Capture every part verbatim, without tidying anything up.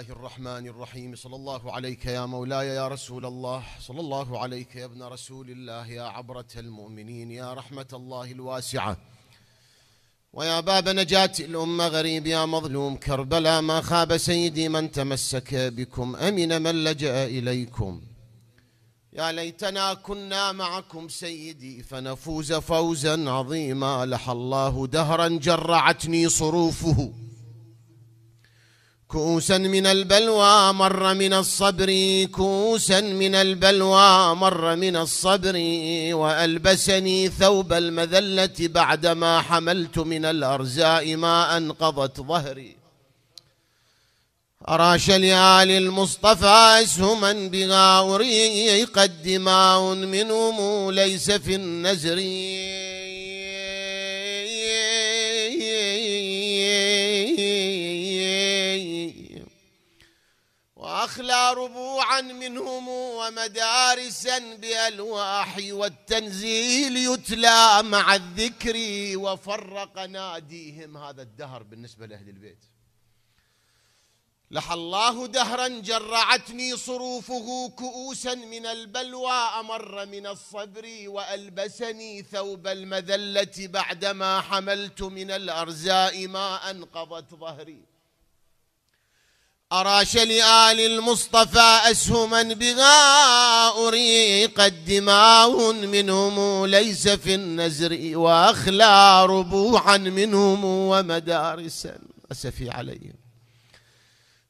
الله الرحمن الرحيم. صلى الله عليك يا مولاي يا رسول الله، صلى الله عليك يا ابن رسول الله، يا عبرة المؤمنين، يا رحمة الله الواسعة، ويا باب نجاة الأمة غريب يا مظلوم كربلاء. ما خاب سيدي من تمسك بكم، أمن من لجأ إليكم. يا ليتنا كنا معكم سيدي فنفوز فوزا عظيما. لحى الله دهرا جرعتني صروفه، كؤوسا من البلوى مر من الصبر، كؤوسا من البلوى مر من الصبر. وألبسني ثوب المذلة بعدما حملت من الأرزاء ما أنقضت ظهري. أراش لآل المصطفى أسهما بها أري، قد دماء منهم ليس في النزر. وأخلى ربوعا منهم ومدارسا بألواح والتنزيل يتلى مع الذكر. وفرق ناديهم هذا الدهر بالنسبة لأهل البيت. لحى الله دهرا جرعتني صروفه، كؤوسا من البلوى أمر من الصبر. وألبسني ثوب المذلة بعدما حملت من الأرزاء ما أنقضت ظهري. أراش لآل المصطفى أسهما بغاء أري، قد دماء منهم ليس في النزر. وأخلى ربوعا منهم ومدارسا أسفي عليهم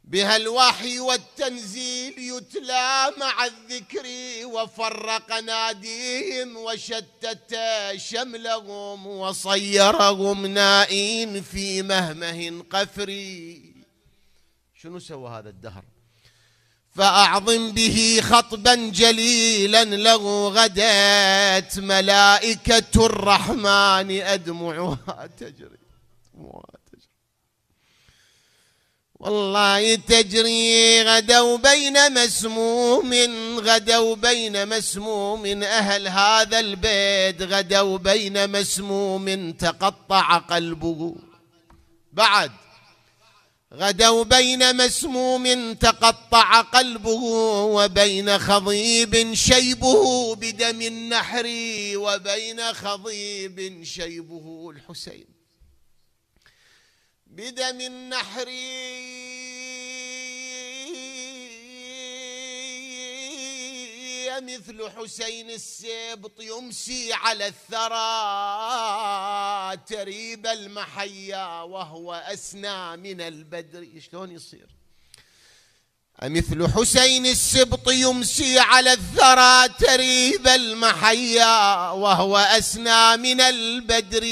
بها الوحي والتنزيل يتلى مع الذكر. وفرق ناديهم وشتت شملهم، وصيرهم نائين في مهمه قفري. شنو سوى هذا الدهر؟ فأعظم به خطبا جليلا له غدت ملائكة الرحمن أدمعها تجري. والله تجري غدوا بين مسموم، غدوا بين مسموم. أهل هذا البيت غدوا بين مسموم تقطع قلبه. بعد غدوا بين مسموم تقطع قلبه، وبين خضيب شيبه بدم النحر. وبين خضيب شيبه الحسين بدم النحر. مثل حسين السبط يمسي على الثرى، تريب المحيا وهو أسنى من البدر. شلون يصير؟ مثل حسين السبط يمسي على الثرى، تريب المحيا وهو أسنى من البدر.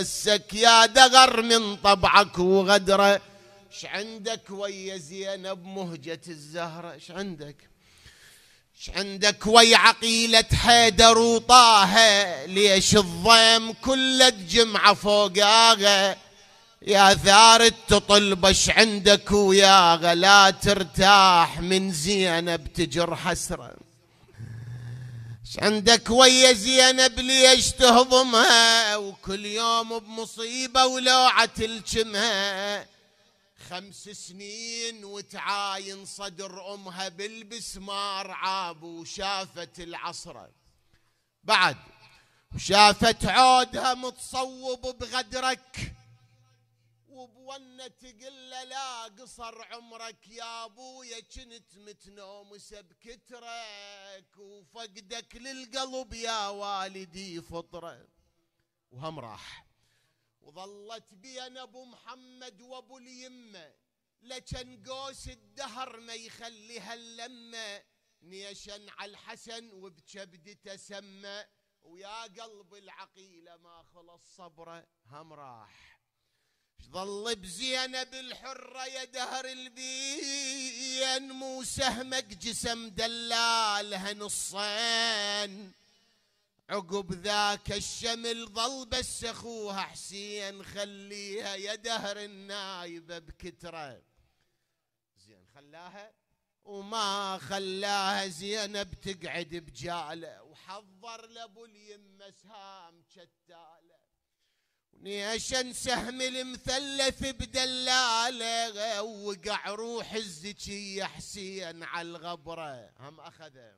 بسك يا دغر من طبعك وغدرة، اش عندك ويا زينب مهجة الزهرة؟ اش عندك؟ اش عندك ويا عقيلة حيدر وطه؟ ليش الضيم كل الجمعة فوقاها يا ثارت تطلب؟ اش عندك ويا غلا ترتاح من زينب تجر حسرة؟ اش عندك ويا زينب ليش تهضمها وكل يوم بمصيبة ولوعة تلجمها؟ خمس سنين وتعاين صدر أمها بالبسمار عاب، وشافت العصرة. بعد وشافت عودها متصوب بغدرك، وبونة تقله لا قصر عمرك يا ابويا، كنت متنومسه بكترك وفقدك للقلب يا والدي فطره. وهم راح وظلت بين ابو محمد وابو اليمه، لكن قوس الدهر ما يخليها اللمه. نيشن على الحسن وبكبدته سمه، ويا قلب العقيله ما خلص صبره. هم راح ظل بزينب الحرة يا دهر البين، مو سهمك جسم دلالها نصين. عقب ذاك الشمل ظل بس اخوها حسين، خليها يا دهر النايبة بكترة. زين خلاها وما خلاها زينب تقعد بجاله، وحضر لابو اليمة سهام شتاله. وني أشن سهم المثلث بدلاله وقع روح الزكية حسين على الغبرة هم أخذه.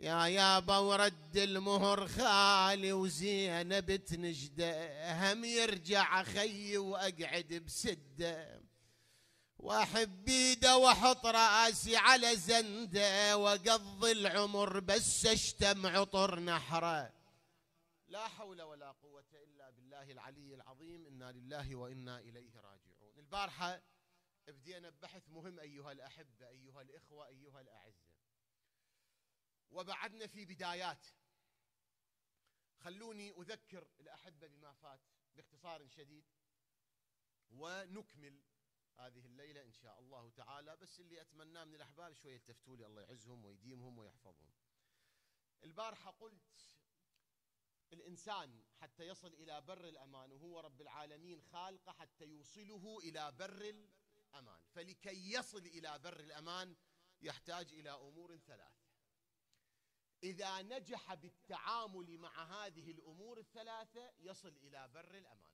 يا يابا ورد المهر خالي وزينب تنجده هم يرجع خيي وأقعد بسده واحب ايده واحط راسي على زنده واقضي العمر بس اشتم عطر نحره. لا حول ولا قوة الا بالله العلي العظيم. انا لله وانا اليه راجعون. البارحة بدينا ببحث مهم ايها الاحبة ايها الاخوة ايها الاعزة، وبعدنا في بدايات. خلوني اذكر الاحبة بما فات باختصار شديد ونكمل هذه الليلة إن شاء الله تعالى. بس اللي أتمناه من الأحباب شوية يلتفتوا لي الله يعزهم ويديمهم ويحفظهم. البارحة قلت الإنسان حتى يصل إلى بر الأمان، وهو رب العالمين خالقه حتى يوصله إلى بر الأمان، فلكي يصل إلى بر الأمان يحتاج إلى أمور ثلاث. إذا نجح بالتعامل مع هذه الأمور الثلاثة يصل إلى بر الأمان،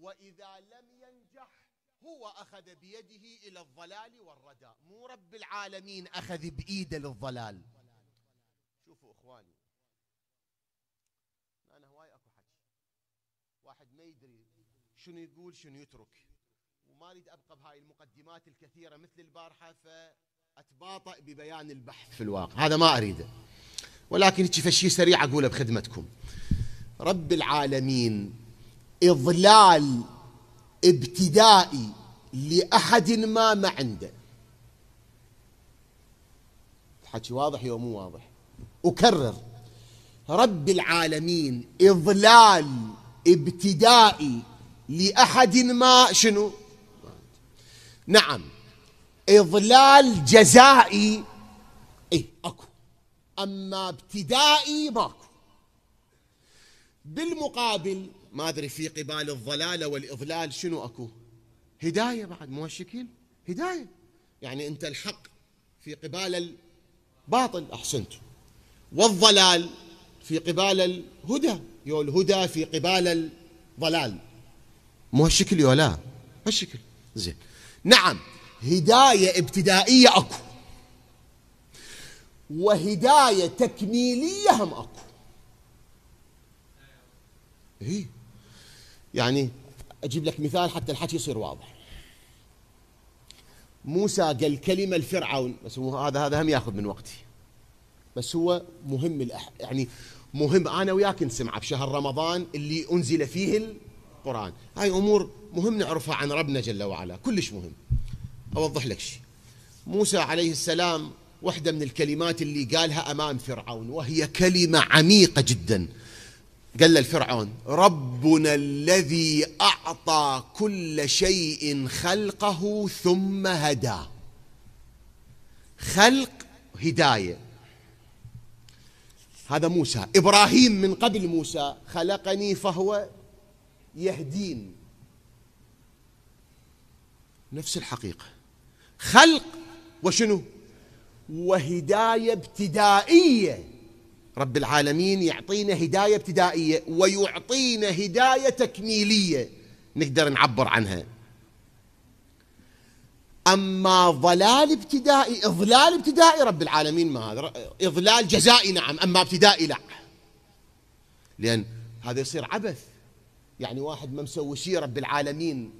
وإذا لم ينجح هو أخذ بيده إلى الضلال والردى. مو رب العالمين أخذ بإيده للضلال. شوفوا إخواني، أنا هواي أكو حكي، واحد ما يدري شنو يقول شنو يترك، وما أريد أبقى بهاي المقدمات الكثيرة مثل البارحة فأتباطأ ببيان البحث في الواقع، هذا ما أريده، ولكن هيك فشي سريع أقوله بخدمتكم. رب العالمين إضلال ابتدائي لأحد ما ما عنده. الحكي واضح يوم مو واضح؟ أكرر، رب العالمين إضلال ابتدائي لأحد ما شنو؟ نعم، إضلال جزائي إيه أكو، أما ابتدائي ماكو. بالمقابل ما أدري في قبال الضلالة والإضلال شنو أكو؟ هداية بعد، مو هالشكل؟ هداية، يعني أنت الحق في قبال الباطل، أحسنتم، والضلال في قبال الهدى، يو الهدى في قبال الضلال، مو هالشكل يو لا هالشكل. زين، نعم، هداية ابتدائية أكو، وهداية تكميلية هم أكو. إيه يعني أجيب لك مثال حتى الحكي يصير واضح. موسى قال كلمة لفرعون، بس هو هذا هذا هم ياخذ من وقتي، بس هو مهم الأح... يعني مهم أنا وياك نسمعه بشهر رمضان اللي أنزل فيه القرآن. هاي أمور مهم نعرفها عن ربنا جل وعلا، كلش مهم. أوضح لك شيء، موسى عليه السلام واحدة من الكلمات اللي قالها أمام فرعون وهي كلمة عميقة جدا، قال للفرعون ربنا الذي أعطى كل شيء خلقه ثم هدى. خلق هداية، هذا موسى. إبراهيم من قبل موسى خلقني فهو يهدين، نفس الحقيقة، خلق وشنو وهداية ابتدائية. رب العالمين يعطينا هداية ابتدائية ويعطينا هداية تكميلية نقدر نعبر عنها. أما ضلال ابتدائي إضلال ابتدائي رب العالمين ما هذا، إضلال جزائي نعم، أما ابتدائي لا، لأن هذا يصير عبث. يعني واحد ما مسوي شيء رب العالمين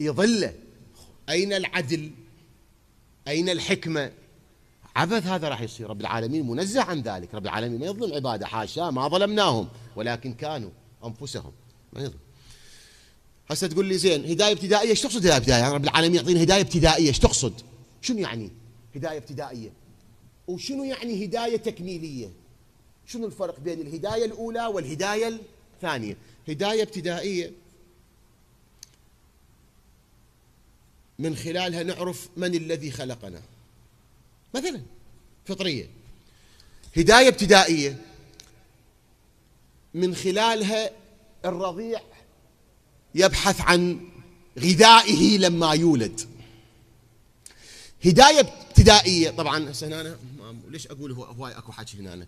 يضله، أين العدل؟ أين الحكمة؟ عبث هذا راح يصير. رب العالمين منزه عن ذلك، رب العالمين ما يظلم عباده، حاشا، ما ظلمناهم ولكن كانوا انفسهم ما يظلم. هسه تقول لي زين هدايه ابتدائيه ايش تقصد هدايه ابتدائيه؟ يعني رب العالمين يعطينا هدايه ابتدائيه ايش تقصد؟ شنو يعني هدايه ابتدائيه؟ وشنو يعني هدايه تكميليه؟ شنو الفرق بين الهدايه الاولى والهدايه الثانيه؟ هدايه ابتدائيه من خلالها نعرف من الذي خلقنا، مثلا فطرية. هداية ابتدائية من خلالها الرضيع يبحث عن غذائه لما يولد. هداية ابتدائية طبعا هسه هنا ليش اقول هو هواي اكو حكي هنا،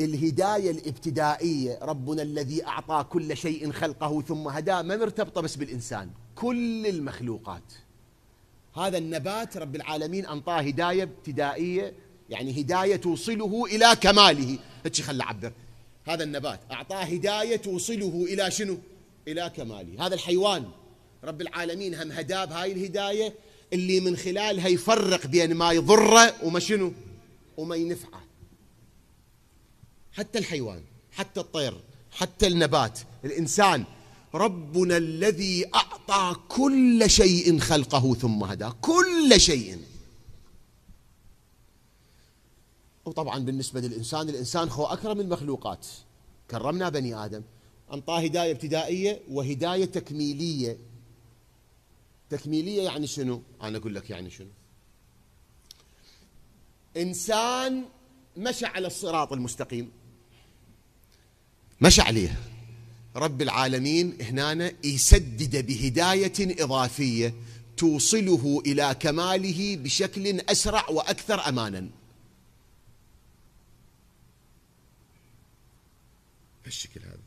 الهداية الابتدائية، ربنا الذي أعطى كل شيء خلقه ثم هداه، ما مرتبطة بس بالإنسان، كل المخلوقات. هذا النبات رب العالمين أنطاه هداية ابتدائية، يعني هداية توصله إلى كماله. هتشي خلى عبر، هذا النبات أعطاه هداية توصله إلى شنو؟ إلى كماله. هذا الحيوان رب العالمين هم هداه بهاي الهداية اللي من خلالها يفرق بين ما يضره وما شنو؟ وما ينفعه. حتى الحيوان، حتى الطير، حتى النبات، الإنسان، ربنا الذي أعطى كل شيء خلقه ثم هدى، كل شيء. وطبعا بالنسبة للإنسان، الإنسان هو أكرم المخلوقات، كرمنا بني آدم، أنطاه هداية ابتدائية وهداية تكميلية. تكميلية يعني شنو؟ أنا أقول لك يعني شنو. إنسان مشى على الصراط المستقيم، مشى عليه، رب العالمين هنا يسدد بهداية إضافية توصله إلى كماله بشكل أسرع وأكثر أمانا. بالشكل هذا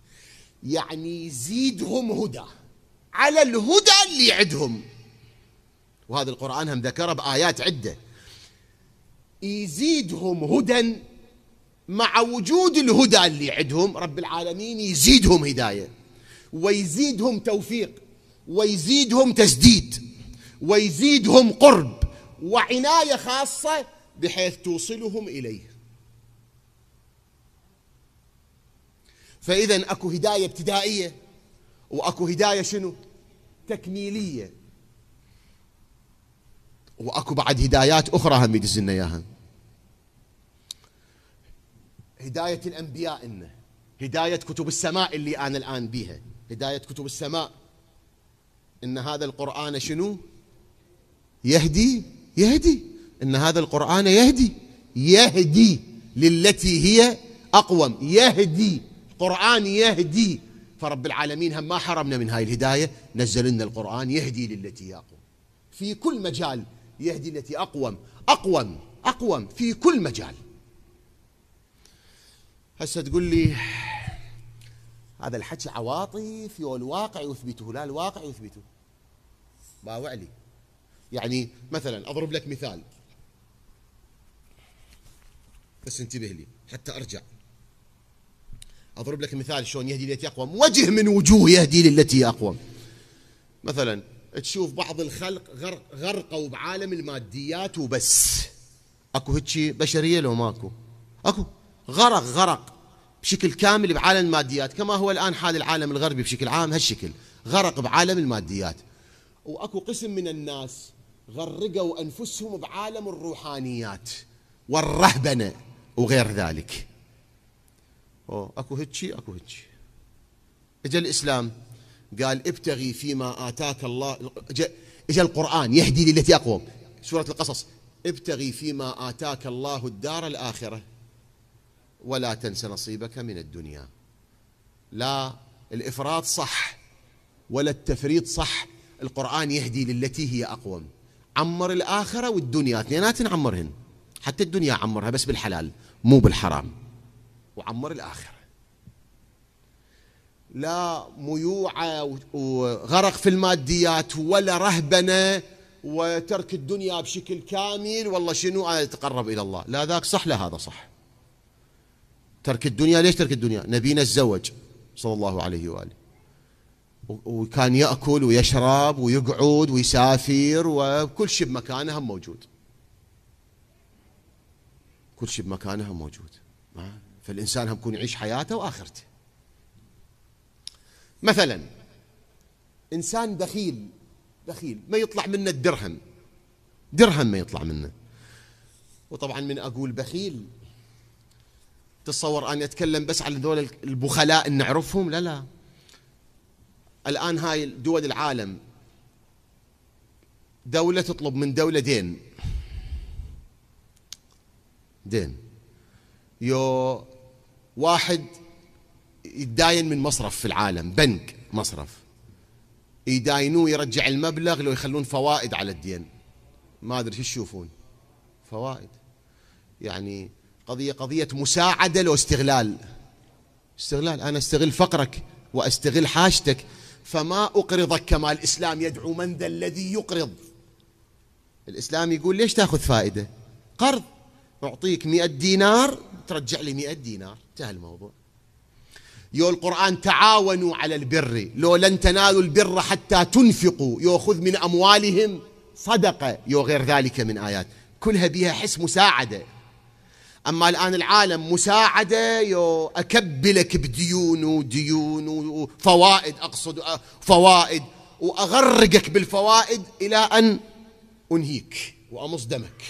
يعني يزيدهم هدى على الهدى اللي عندهم. وهذا القرآن هم ذكره بآيات عدة، يزيدهم هدى مع وجود الهدى اللي عندهم، رب العالمين يزيدهم هداية ويزيدهم توفيق ويزيدهم تسديد ويزيدهم قرب وعناية خاصة بحيث توصلهم إليه. فإذا أكو هداية ابتدائية وأكو هداية شنو؟ تكميلية. وأكو بعد هدايات أخرى هم يدزلنا إياها، هداية الأنبياء، إنه هداية كتب السماء اللي أنا الآن بيها، هداية كتب السماء، إن هذا القرآن شنو؟ يهدي يهدي إن هذا القرآن يهدي يهدي للتي هي أقوم، يهدي القرآن يهدي. فرب العالمين هم ما حرمنا من هاي الهداية، نزل لنا القرآن يهدي للتي هي أقوم في كل مجال، يهدي التي أقوم أقوم أقوم في كل مجال. هسه تقول لي هذا الحكي عواطف والواقع يثبته، لا الواقع يثبته، باوع لي. يعني مثلا أضرب لك مثال، بس انتبه لي حتى أرجع أضرب لك مثال شلون يهدي للتي أقوم، وجه من وجوه يهدي للتي أقوم. مثلا تشوف بعض الخلق غرقوا بعالم الماديات وبس، اكو هيجي بشريه لو ماكو، اكو غرق غرق بشكل كامل بعالم الماديات، كما هو الان حال العالم الغربي بشكل عام هالشكل، غرق بعالم الماديات. واكو قسم من الناس غرقوا انفسهم بعالم الروحانيات والرهبنه وغير ذلك. أو اكو هيجي اكو هيجي. اجى الاسلام قال ابتغي فيما آتاك الله، اجى القرآن يهدي للتي أقوم، سورة القصص، ابتغي فيما آتاك الله الدار الآخرة ولا تنس نصيبك من الدنيا. لا الإفراط صح ولا التفريط صح، القرآن يهدي للتي هي أقوم، عمر الآخرة والدنيا اثنيناتن عمرهن، حتى الدنيا عمرها بس بالحلال مو بالحرام، وعمر الآخرة. لا ميوعة وغرق في الماديات ولا رهبنة وترك الدنيا بشكل كامل، والله شنو أنا أتقرب إلى الله، لا ذاك صح لا هذا صح. ترك الدنيا، ليش ترك الدنيا؟ نبينا الزوج صلى الله عليه وآله وكان يأكل ويشرب ويقعد ويسافر وكل شيء بمكانه موجود، كل شيء بمكانه موجود. فالإنسان هم يكون يعيش حياته وآخرته. مثلا انسان بخيل، بخيل ما يطلع منه الدرهم، درهم ما يطلع منه. وطبعا من اقول بخيل تتصور اني اتكلم بس عن ذول البخلاء اللي نعرفهم؟ لا لا، الان هاي دول العالم دوله تطلب من دوله دين، دين يو واحد يتداين من مصرف في العالم، بنك مصرف يداينوه يرجع المبلغ لو يخلون فوائد على الدين، ما ادري شو تشوفون فوائد، يعني قضية قضية مساعدة لو استغلال. استغلال، أنا استغل فقرك وأستغل حاجتك، فما أقرضك كما الإسلام يدعو من ذا الذي يقرض. الإسلام يقول ليش تأخذ فائدة؟ قرض، أعطيك مئة دينار ترجع لي مئة دينار، انتهى الموضوع. يو القرآن تعاونوا على البر، لو لن تنالوا البر حتى تنفقوا، يو خذ من أموالهم صدقة، يو غير ذلك من آيات، كلها بها حس مساعدة. أما الآن العالم مساعدة، يو أكبلك بديون وديون وفوائد، أقصد فوائد، وأغرقك بالفوائد إلى أن أنهيك وأمص دمك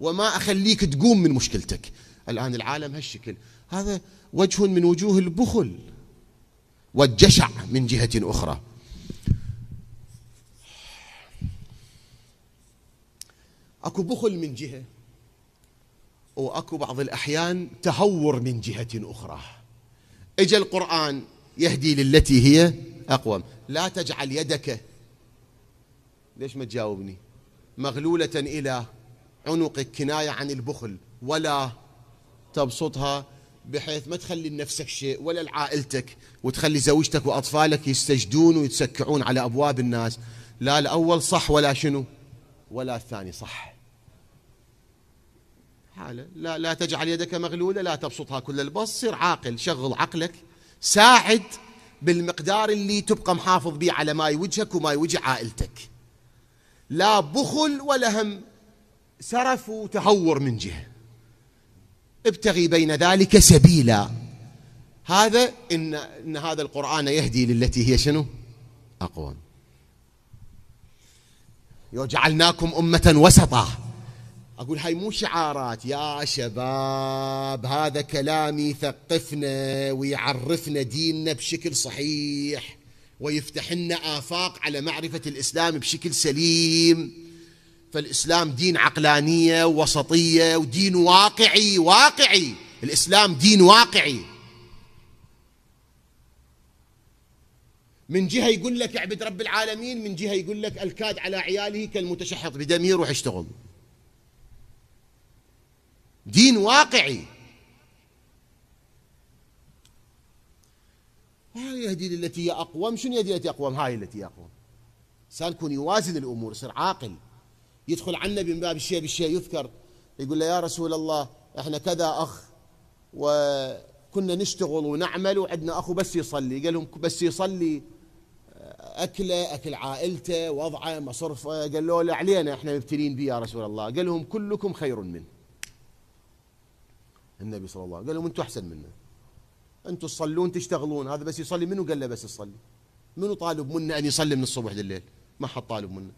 وما أخليك تقوم من مشكلتك. الآن العالم هالشكل، هذا وجه من وجوه البخل والجشع من جهة أخرى. أكو بخل من جهة، وأكو بعض الأحيان تهور من جهة أخرى. إجا القرآن يهدي للتي هي أقوم، لا تجعل يدك، ليش ما تجاوبني، مغلولة إلى عنقك، كناية عن البخل، ولا تبسطها بحيث ما تخلي لنفسك شيء ولا لعائلتك، وتخلي زوجتك وأطفالك يستجدون ويتسكعون على أبواب الناس. لا الأول صح ولا شنو ولا الثاني صح. حالة لا, لا تجعل يدك مغلولة، لا تبسطها كل البسط. صير عاقل، شغل عقلك، ساعد بالمقدار اللي تبقى محافظ به على ما يوجهك وما يوجه عائلتك. لا بخل ولا هم، سرف وتهور من جهة. ابتغي بين ذلك سبيلا. هذا إن, إن هذا القرآن يهدي للتي هي شنو أقوم. يجعلناكم أمة وسطا. أقول هاي مو شعارات يا شباب، هذا كلام يثقفنا ويعرفنا ديننا بشكل صحيح ويفتح لنا آفاق على معرفة الإسلام بشكل سليم. فالإسلام دين عقلانية ووسطية ودين واقعي. واقعي، الإسلام دين واقعي. من جهة يقول لك اعبد رب العالمين، من جهة يقول لك الكاد على عياله كالمتشحط بدمه، روح اشتغل. دين واقعي. هاي يهدي للتي هي أقوم. شنو يهدي للتي أقوم؟ هاي التي أقوم. إنسان يكون يوازن الأمور، يصير عاقل. يدخل عنا من باب الشيء بالشيء، يذكر يقول له يا رسول الله احنا كذا اخ وكنا نشتغل ونعمل وعندنا اخو بس يصلي. قال لهم بس يصلي، اكله اكل عائلته، وضعه مصرفه. قالوا له علينا احنا مبتلين به يا رسول الله. قال لهم كلكم خير منه. النبي صلى الله عليه وسلم قال لهم انتم احسن منه، انتم تصلون تشتغلون، هذا بس يصلي. منو قال له بس يصلي؟ منو طالب منا ان يصلي من الصبح لليل؟ ما حد طالب منا.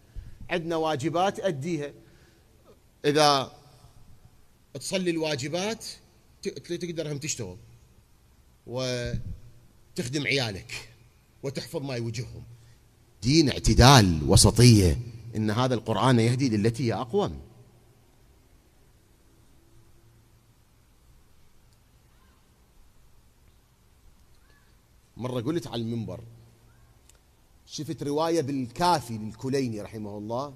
عندنا واجبات أديها، إذا تصلي الواجبات تقدر هم تشتغل وتخدم عيالك وتحفظ ما يوجههم. دين اعتدال، وسطية. إن هذا القرآن يهدي للتي هي أقوم. مرة قلت على المنبر، شفت رواية بالكافي للكليني رحمه الله،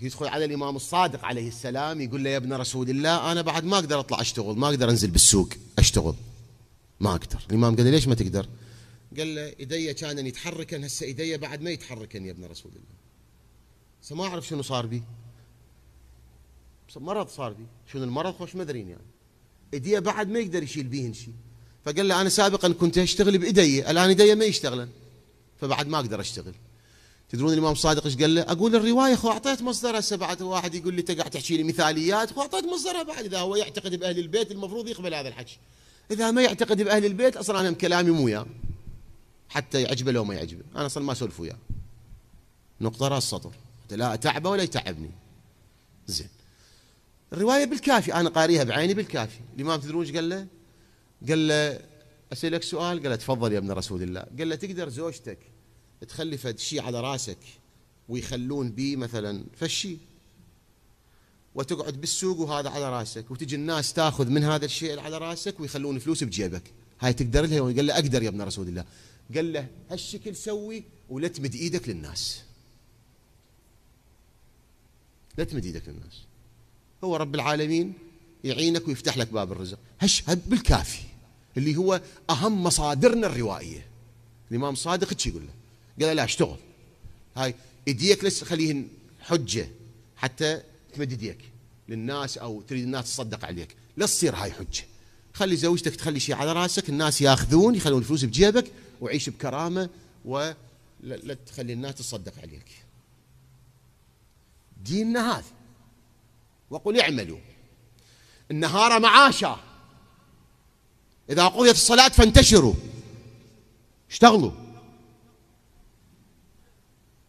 يدخل على الإمام الصادق عليه السلام يقول له يا ابن رسول الله أنا بعد ما أقدر أطلع أشتغل، ما أقدر أنزل بالسوق أشتغل، ما أقدر. الإمام قال له ليش ما تقدر؟ قال له إيديا كان يتحركن، هسه إيديا بعد ما يتحركن يا ابن رسول الله، هسه ما أعرف شنو صار بي، مرض صار بي. شنو المرض؟ خوش مدرين يعني. إيديا بعد ما يقدر يشيل بيهن شيء. فقال له أنا سابقا كنت أشتغل بإيدي، الآن إيدي ما يشتغلن، فبعد ما أقدر أشتغل. تدرون الإمام الصادق إيش قال له؟ أقول الرواية خو أعطيت مصدرها. هسه بعد واحد يقول لي تقعد تحكي لي مثاليات، خو أعطيت مصدرها. بعد إذا هو يعتقد بأهل البيت المفروض يقبل هذا الحكي، إذا ما يعتقد بأهل البيت أصلا أنا كلامي مو وياه، حتى يعجبه لو ما يعجبه، أنا أصلا ما أسولف وياه. نقطة رأس سطر، لا أتعبه ولا يتعبني. زين. الرواية بالكافي، أنا قاريها بعيني بالكافي. الإمام تدرون إيش قال له؟ قال له اسالك سؤال؟ قال له تفضل يا ابن رسول الله. قال له تقدر زوجتك تخلي فد شيء على راسك ويخلون بيه مثلا فشي، وتقعد بالسوق وهذا على راسك، وتجي الناس تاخذ من هذا الشيء اللي على راسك ويخلون فلوس بجيبك، هاي تقدر لها؟ قال له اقدر يا ابن رسول الله. قال له هالشكل سوي ولا تمد ايدك للناس، لا تمد ايدك للناس. هو رب العالمين يعينك ويفتح لك باب الرزق. هش بالكافي اللي هو أهم مصادرنا الروائية. الإمام صادق ايش يقول له؟ قال لا اشتغل، هاي ايديك لسه خليهن حجة حتى تمد ايديك للناس أو تريد الناس تصدق عليك، لا تصير هاي حجة. خلي زوجتك تخلي شيء على راسك، الناس ياخذون يخلون الفلوس بجيبك، وعيش بكرامة ولا تخلي الناس تصدق عليك. ديننا هذا. وقل اعملوا النهار معاشا إذا قضيت الصلاة فانتشروا، اشتغلوا،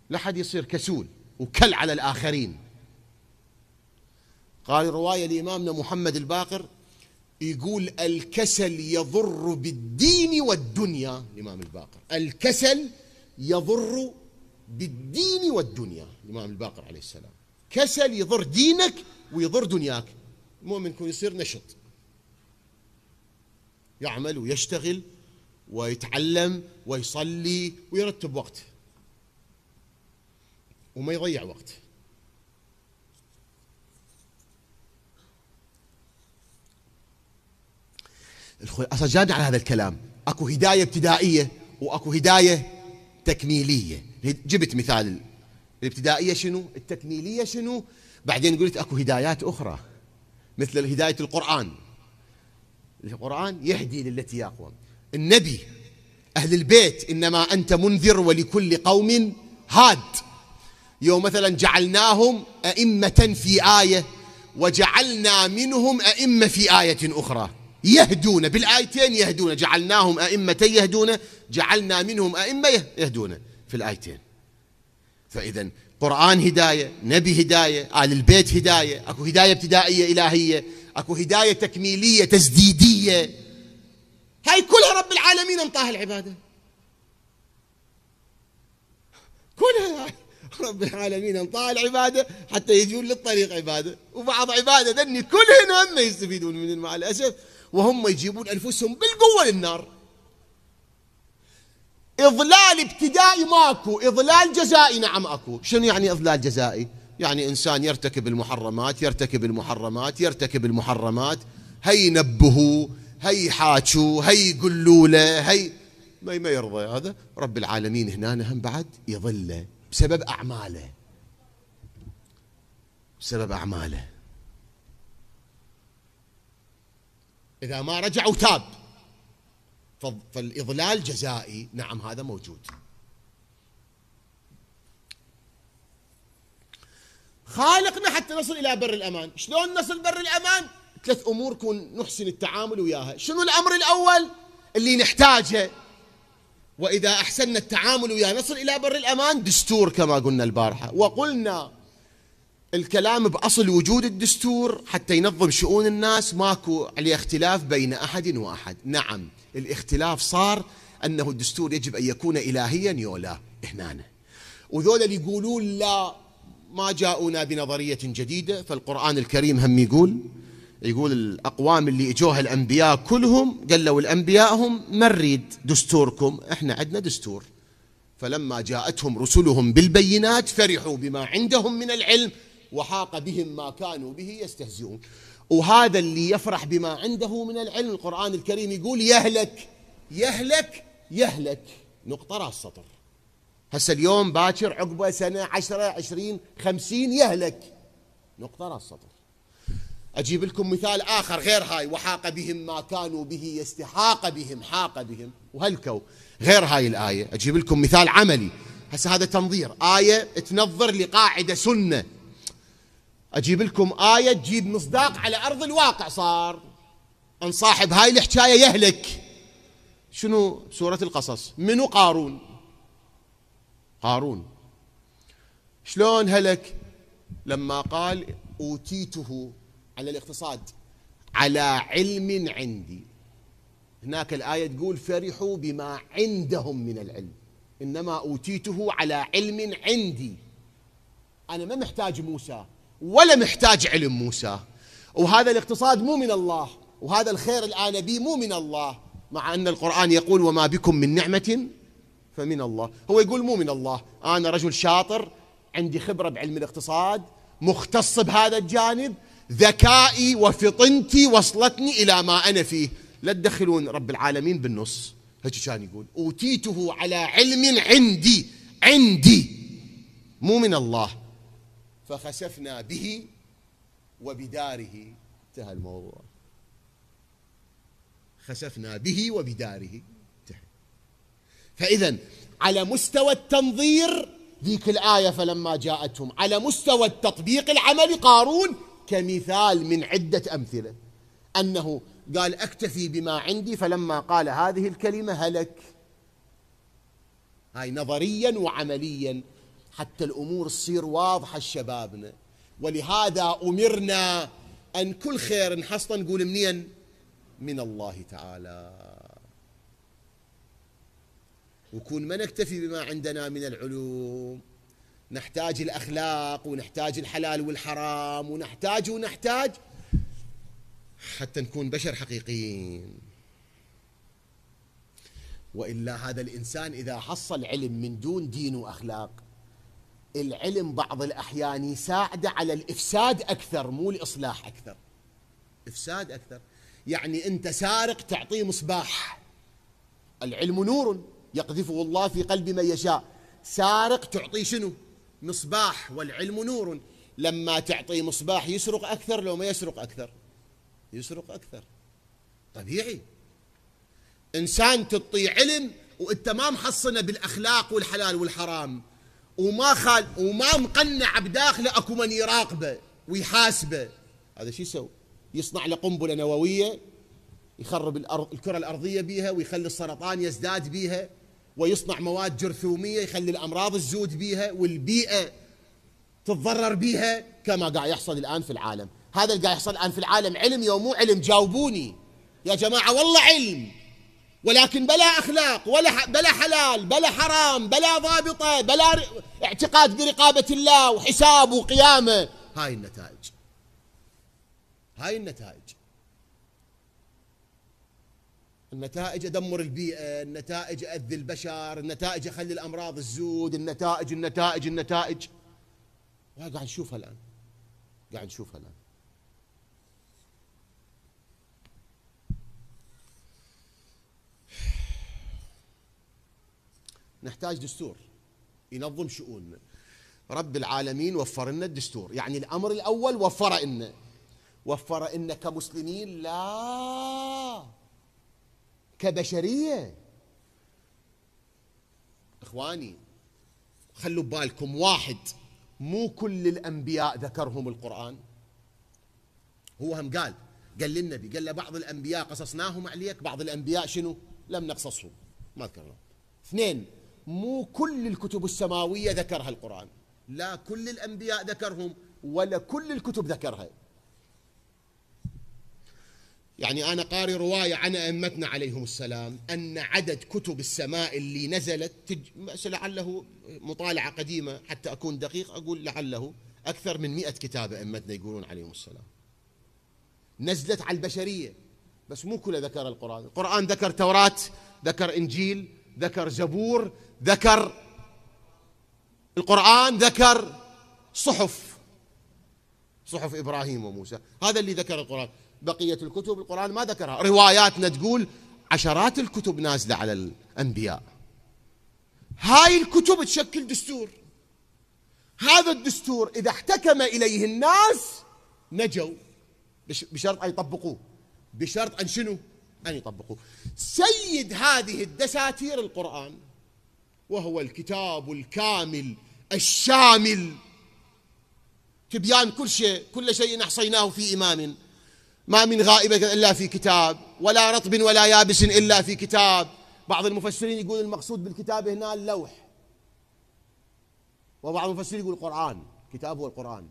لا حد يصير كسول وكل على الآخرين. قال رواية لإمامنا محمد الباقر يقول الكسل يضر بالدين والدنيا. الإمام الباقر الكسل يضر بالدين والدنيا. الإمام الباقر عليه السلام كسل يضر دينك ويضر دنياك. المؤمن يكون يصير نشط، يعمل ويشتغل ويتعلم ويصلي ويرتب وقته وما يضيع وقت. أسجلنا على هذا الكلام. اكو هداية ابتدائية واكو هداية تكميلية. جبت مثال الابتدائية شنو، التكميلية شنو، بعدين قلت اكو هدايات اخرى مثل هداية القرآن. القرآن يهدي للتي يقوم، النبي، أهل البيت، إنما أنت منذر ولكل قوم هاد. يوم مثلا جعلناهم أئمة في آية وجعلنا منهم أئمة في آية أخرى يهدون، بالآيتين يهدون، جعلناهم أئمتين يهدون، جعلنا منهم أئمة يهدون في الآيتين. فإذا قرآن هداية، نبي هداية، آل البيت هداية، أكو هداية ابتدائية إلهية، أكو هداية تكميلية تسديدية. هاي كلها رب العالمين انطاها العبادة، كلها رب العالمين انطاها العبادة حتى يجون للطريق عبادة. وبعض عبادة ذني كلهن هم يستفيدون من مع الأسف، وهم يجيبون أنفسهم بالقوة للنار. إضلال ابتدائي ماكو، إضلال جزائي نعم أكو. شنو يعني إضلال جزائي؟ يعني إنسان يرتكب المحرمات يرتكب المحرمات يرتكب المحرمات، هي نبهوا، هي حاكوا، هي يقولوا له، هي ما ما يرضى. هذا رب العالمين هنا هم بعد يظله بسبب أعماله، بسبب أعماله. إذا ما رجع وتاب فالإضلال جزائي نعم هذا موجود. خالقنا حتى نصل إلى بر الأمان. شلون نصل بر الأمان؟ ثلاث أمور كون نحسن التعامل وياها. شنو الأمر الأول اللي نحتاجه؟ وإذا أحسننا التعامل وياه نصل إلى بر الأمان. دستور كما قلنا البارحة، وقلنا الكلام بأصل وجود الدستور حتى ينظم شؤون الناس ماكو عليه اختلاف بين أحد وأحد. نعم الاختلاف صار أنه الدستور يجب أن يكون إلهيا يولا هنا. وذولا اللي يقولون لا ما جاءونا بنظرية جديدة، فالقرآن الكريم هم يقول يقول الأقوام اللي إجوها الأنبياء كلهم قالوا الأنبياء هم ما نريد دستوركم، إحنا عندنا دستور. فلما جاءتهم رسلهم بالبينات فرحوا بما عندهم من العلم وحاق بهم ما كانوا به يستهزئون. وهذا اللي يفرح بما عنده من العلم القرآن الكريم يقول يهلك يهلك يهلك، نقطة راس سطر. هسه اليوم باكر عقبه سنة عشرة عشرين خمسين يهلك، نقطة راس سطر. أجيب لكم مثال آخر غير هاي، وحاق بهم ما كانوا به يستحاق بهم، حاق بهم وهلكوا، غير هاي الآية. أجيب لكم مثال عملي، هسه هذا تنظير، آية تنظر لقاعدة سنة. أجيب لكم آية تجيب مصداق على أرض الواقع. صار أن صاحب هاي الحكاية يهلك. شنو سورة القصص؟ منو قارون؟ قارون شلون هلك؟ لما قال أوتيته على الاقتصاد على علم عندي. هناك الآية تقول فرحوا بما عندهم من العلم، إنما أوتيته على علم عندي. أنا ما محتاج موسى ولا محتاج علم موسى، وهذا الاقتصاد مو من الله، وهذا الخير الآن بي مو من الله، مع أن القرآن يقول وما بكم من نعمة فمن الله. هو يقول مو من الله، أنا رجل شاطر عندي خبرة بعلم الاقتصاد مختص بهذا الجانب، ذكائي وفطنتي وصلتني إلى ما أنا فيه، لا تدخلون رب العالمين بالنص. هيك كان يقول أوتيته على علم عندي، عندي مو من الله، فخسفنا به وبداره. انتهى الموضوع، خسفنا به وبداره. انتهى. فإذا على مستوى التنظير ذيك الآية فلما جاءتهم، على مستوى التطبيق العملي قارون كمثال من عدة أمثلة، أنه قال أكتفي بما عندي، فلما قال هذه الكلمة هلك. هاي نظريا وعمليا حتى الأمور تصير واضحة شبابنا. ولهذا أمرنا أن كل خير نحصل نقول منين؟ من الله تعالى. وكون ما نكتفي بما عندنا من العلوم، نحتاج الأخلاق ونحتاج الحلال والحرام ونحتاج ونحتاج حتى نكون بشر حقيقيين. وإلا هذا الإنسان إذا حصل علم من دون دين وأخلاق، العلم بعض الأحيان يساعد على الإفساد أكثر، مو الإصلاح أكثر، إفساد أكثر. يعني أنت سارق تعطيه مصباح، العلم نور يقذفه الله في قلب من يشاء. سارق تعطيه شنو؟ مصباح، والعلم نور. لما تعطيه مصباح يسرق أكثر لو ما يسرق أكثر؟ يسرق أكثر، طبيعي. إنسان تعطيه علم وأنت ما محصنه بالأخلاق والحلال والحرام، وما خال وما مقنع بداخله اكو من يراقبه ويحاسبه، هذا شو يسوي؟ يصنع له قنبله نوويه، يخرب الأرض الكره الارضيه بيها، ويخلي السرطان يزداد بيها، ويصنع مواد جرثوميه يخلي الامراض تزود بيها، والبيئه تتضرر بيها، كما قاعد يحصل الان في العالم. هذا اللي قاعد يحصل الان في العالم علم يوم مو علم؟ جاوبوني يا جماعه، والله علم، ولكن بلا أخلاق، ولا بلا حلال، بلا حرام، بلا ضابطة، بلا ر... اعتقاد برقابة الله وحساب وقيامة. هاي النتائج، هاي النتائج. النتائج أدمر البيئة، النتائج أذي البشر، النتائج أخلي الأمراض تزود، النتائج النتائج النتائج قاعد نشوفها الآن، قاعد نشوفها الآن. نحتاج دستور ينظم شؤوننا. رب العالمين وفر لنا الدستور، يعني الأمر الأول وفر لنا، وفر لنا كمسلمين لا كبشرية. إخواني خلوا ببالكم، واحد، مو كل الأنبياء ذكرهم القرآن. هو هم قال قال للنبي، قال له بعض الأنبياء قصصناهم عليك، بعض الأنبياء شنو؟ لم نقصصهم، ما ذكرناهم. اثنين، مو كل الكتب السماوية ذكرها القرآن، لا كل الأنبياء ذكرهم ولا كل الكتب ذكرها. يعني أنا قاري رواية عن أئمتنا عليهم السلام أن عدد كتب السماء اللي نزلت تج... لعله مطالعة قديمة حتى أكون دقيق، أقول لعله أكثر من مئة كتاب أئمتنا يقولون عليهم السلام نزلت على البشرية، بس مو كله ذكر القرآن. القرآن ذكر توراة، ذكر إنجيل، ذكر زبور، ذكر القرآن، ذكر صحف، صحف إبراهيم وموسى، هذا اللي ذكر القرآن. بقية الكتب القرآن ما ذكرها. رواياتنا تقول عشرات الكتب نازلة على الأنبياء. هاي الكتب تشكل دستور، هذا الدستور إذا احتكم إليه الناس نجوا، بشرط أن يطبقوه، بشرط أن شنو؟ أن يطبقوه. سيد هذه الدساتير القرآن، وهو الكتاب الكامل الشامل، تبيان كل شيء، كل شيء أحصيناه في إمام، ما من غائبة إلا في كتاب، ولا رطب ولا يابس إلا في كتاب. بعض المفسرين يقول المقصود بالكتاب هنا اللوح، وبعض المفسرين يقول القرآن، كتاب هو القرآن.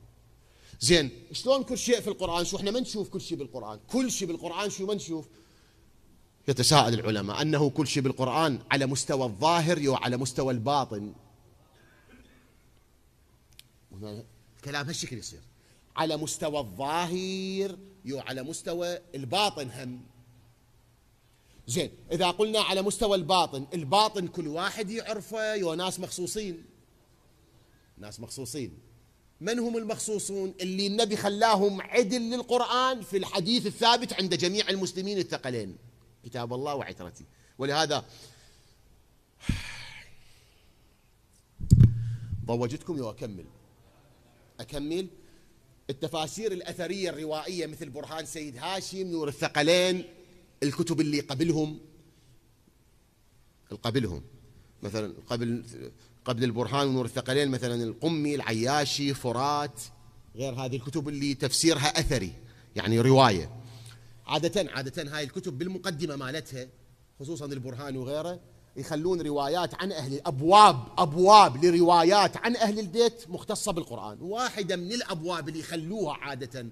زين، شلون كل شيء في القرآن؟ شو احنا ما نشوف كل شيء بالقرآن؟ كل شيء بالقرآن شو ما نشوف؟ يتساءل العلماء أنه كل شيء بالقرآن على مستوى الظاهر وعلى مستوى الباطن. الكلام هالشكل يصير على مستوى الظاهر وعلى مستوى الباطن هم. زين، إذا قلنا على مستوى الباطن، الباطن كل واحد يعرفه، يو ناس مخصوصين، ناس مخصوصين من هم المخصوصون اللي النبي خلاهم عدل للقرآن في الحديث الثابت عند جميع المسلمين الثقلين، كتاب الله وعترتي. ولهذا ضوجتكم وأكمل أكمل التفاسير الأثرية الروائية مثل برهان سيد هاشم، نور الثقلين، الكتب اللي قبلهم قبلهم مثلا قبل قبل البرهان ونور الثقلين مثلا القمي، العياشي، فرات، غير هذه الكتب اللي تفسيرها أثري يعني رواية. عادة عادة هاي الكتب بالمقدمة مالتها خصوصا البرهان وغيره يخلون روايات عن أهل أبواب أبواب لروايات عن أهل البيت مختصة بالقرآن. واحدة من الأبواب اللي يخلوها عادة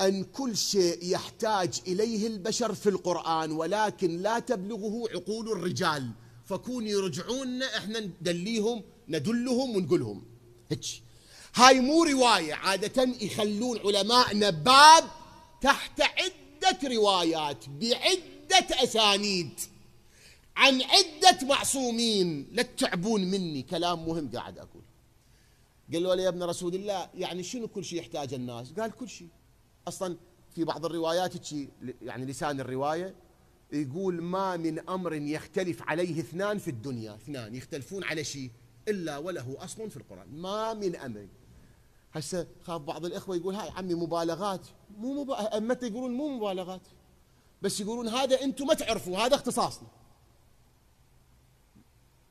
أن كل شيء يحتاج إليه البشر في القرآن ولكن لا تبلغه عقول الرجال، فكون يرجعوننا احنا ندليهم ندلهم ونقولهم هيك. هاي مو رواية، عادة يخلون علماءنا باب تحت عدة روايات بعدة أسانيد عن عدة معصومين. لا تتعبون مني، كلام مهم قاعد أقول. قالوا لي يا ابن رسول الله يعني شنو كل شيء يحتاج الناس؟ قال كل شيء. أصلا في بعض الروايات يعني لسان الرواية يقول ما من أمر يختلف عليه اثنان في الدنيا، اثنان يختلفون على شيء إلا وله أصل في القرآن، ما من أمر. هسه خاف بعض الإخوة يقول هاي عمي مبالغات. مو مبالغات، متى يقولون مو مبالغات، بس يقولون هذا أنتم ما تعرفوا، هذا اختصاصنا،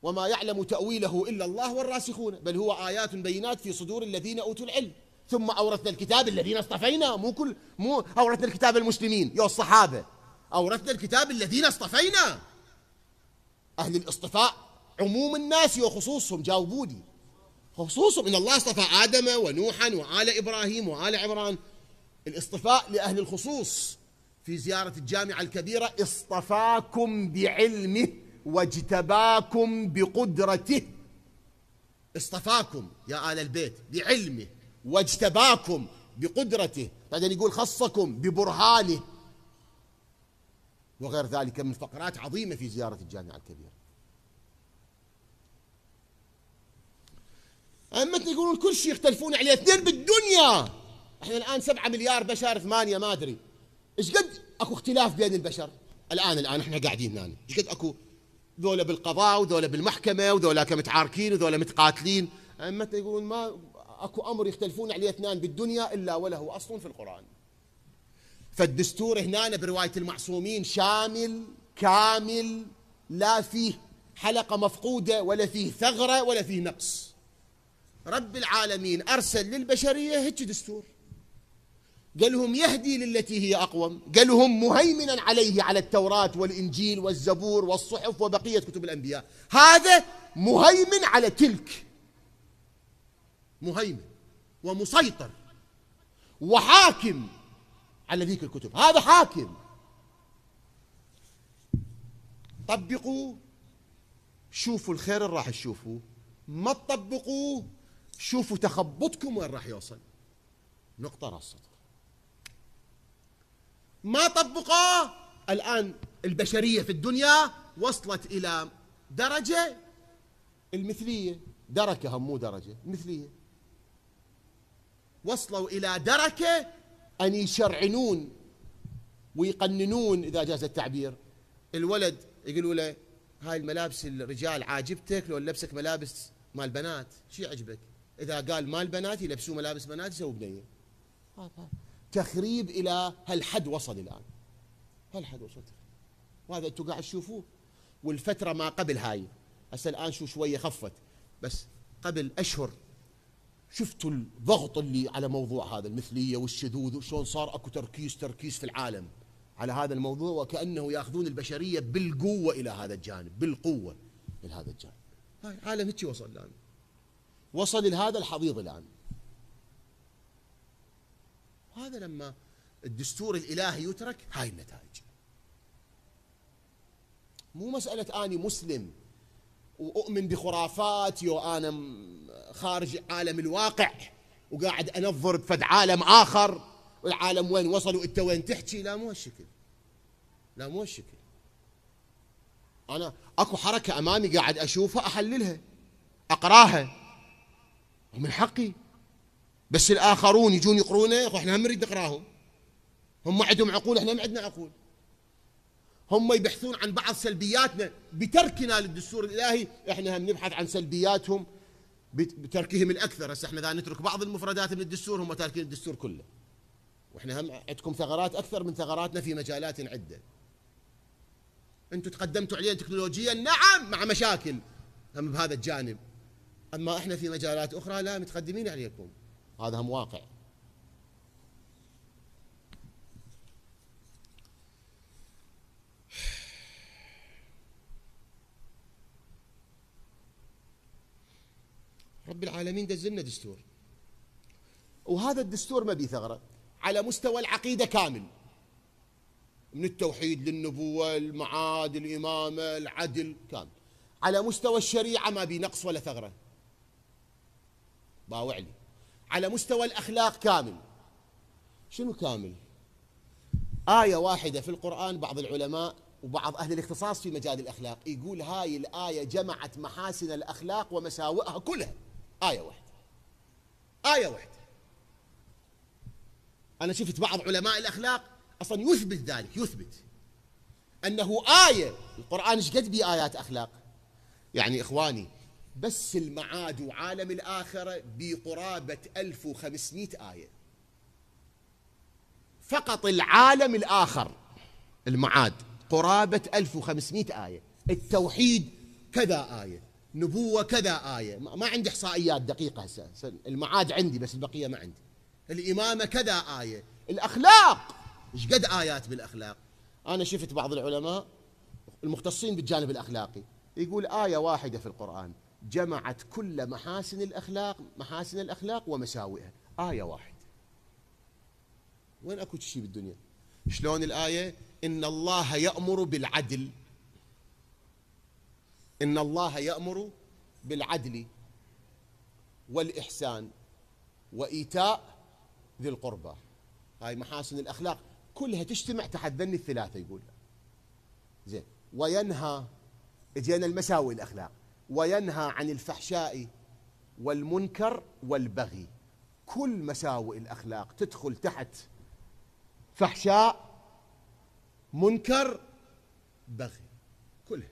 وما يعلم تأويله إلا الله والراسخون، بل هو آيات بينات في صدور الذين أوتوا العلم، ثم أورثنا الكتاب الذين اصطفينا. مو كل مو أورثنا الكتاب المسلمين يا الصحابة، أورثنا الكتاب الذين اصطفينا. أهل الاصطفاء عموم الناس وخصوصهم، جاوبوني خصوصهم. إن الله اصطفى آدم ونوحا وآل إبراهيم وآل عمران. الاصطفاء لأهل الخصوص. في زيارة الجامعة الكبيرة اصطفاكم بعلمه واجتباكم بقدرته. اصطفاكم يا آل البيت بعلمه واجتباكم بقدرته، بعدين يقول خصكم ببرهانه وغير ذلك من فقرات عظيمة في زيارة الجامعة الكبيرة. أما يقولون كل شيء يختلفون عليه اثنين بالدنيا. احنا الآن سبعة مليار بشر، ثمانية ما أدري إيش قد أكو اختلاف بين البشر الآن الآن احنا قاعدين هنا، إيش قد أكو ذولا بالقضاء وذولا بالمحكمة وذولا متعاركين وذولا متقاتلين. أما يقولون ما أكو أمر يختلفون عليه اثنان بالدنيا إلا وله أصل في القرآن. فالدستور هنا برواية المعصومين شامل كامل، لا فيه حلقة مفقودة ولا فيه ثغرة ولا فيه نقص. رب العالمين أرسل للبشرية هيك دستور، قال لهم يهدي للتي هي أقوم، قال لهم مهيمنا عليه على التوراة والإنجيل والزبور والصحف وبقية كتب الأنبياء. هذا مهيمن على تلك، مهيمن ومسيطر وحاكم على ذيك الكتب، هذا حاكم. طبقوا شوفوا الخير اللي راح تشوفوه، ما تطبقوه شوفوا تخبطكم وين راح يوصل. نقطة راس السطر. ما طبقوه، الآن البشرية في الدنيا وصلت إلى درجة المثلية، دركة هم مو درجة، مثلية. وصلوا إلى دركة أن يشرعنون ويقننون إذا جاز التعبير. الولد يقولوا له هاي الملابس الرجال عاجبتك لو لبسك ملابس مال بنات، شي عجبك؟ إذا قال مال بنات يلبسوه ملابس بنات يسووا بنية. تخريب إلى هالحد وصل الآن، هالحد وصل. وهذا أنتم قاعد تشوفوه. والفترة ما قبل هاي هسه الآن شو شوية خفت، بس قبل أشهر شفتوا الضغط اللي على موضوع هذا المثلية والشذوذ، وشون صار أكو تركيز تركيز في العالم على هذا الموضوع، وكأنه يأخذون البشرية بالقوة إلى هذا الجانب، بالقوة إلى هذا الجانب. هاي العالم هيك وصل الآن، وصل لهذا الحضيض الآن. هذا لما الدستور الإلهي يترك هاي النتائج. مو مسألة أني مسلم وأؤمن بخرافات يو أنا خارج عالم الواقع وقاعد أنظر بفد عالم آخر والعالم وين وصلوا أنت وين تحكي. لا مو هالشكل، لا مو هالشكل. أنا أكو حركة أمامي قاعد أشوفها أحللها أقراها ومن حقي بس الآخرون يجون يقرونه، يا أخو إحنا هم نريد نقراهم، هم عندهم عقول إحنا ما عندنا عقول، هم يبحثون عن بعض سلبياتنا بتركنا للدستور الإلهي، إحنا هم نبحث عن سلبياتهم بتركهم الأكثر. هسه إحنا إذا نترك بعض المفردات من الدستور هم تاركين الدستور كله، وإحنا هم عندكم ثغرات أكثر من ثغراتنا في مجالات عدة. أنتم تقدمتوا علينا تكنولوجيا نعم، مع مشاكل هم بهذا الجانب، أما إحنا في مجالات أخرى لا متقدمين عليكم، هذا هم واقع. رب العالمين دزلنا دستور، وهذا الدستور ما بيه ثغرة على مستوى العقيدة كامل، من التوحيد للنبوة المعاد الإمامة العدل كامل. على مستوى الشريعة ما بيه نقص ولا ثغرة، باوع لي. على مستوى الأخلاق كامل. شنو كامل؟ آية واحدة في القرآن بعض العلماء وبعض أهل الاختصاص في مجال الأخلاق يقول هاي الآية جمعت محاسن الأخلاق ومساوئها كلها، آية واحدة، آية واحدة. أنا شفت بعض علماء الأخلاق أصلا يثبت ذلك، يثبت أنه آية القرآن إيش قد بيه آيات أخلاق. يعني إخواني بس المعاد وعالم الآخرة بقرابة ألف وخمسمئة آية، فقط العالم الآخر المعاد قرابة ألف وخمسمئة آية، التوحيد كذا آية، نبوة كذا آية، ما عندي إحصائيات دقيقة هسه، المعاد عندي بس البقية ما عندي. الإمامة كذا آية، الأخلاق إيش قد آيات بالأخلاق. أنا شفت بعض العلماء المختصين بالجانب الأخلاقي يقول آية واحدة في القرآن جمعت كل محاسن الأخلاق محاسن الأخلاق ومساوئها، آية واحدة. وين أكو شيء بالدنيا؟ شلون الآية؟ إن الله يأمر بالعدل، إن الله يأمر بالعدل والإحسان وإيتاء ذي القربى. هاي محاسن الأخلاق كلها تجتمع تحت ذني الثلاثة يقول. زين، وينهى، اجينا المساوئ الأخلاق، وينهى عن الفحشاء والمنكر والبغي. كل مساوئ الأخلاق تدخل تحت فحشاء منكر بغي كلها.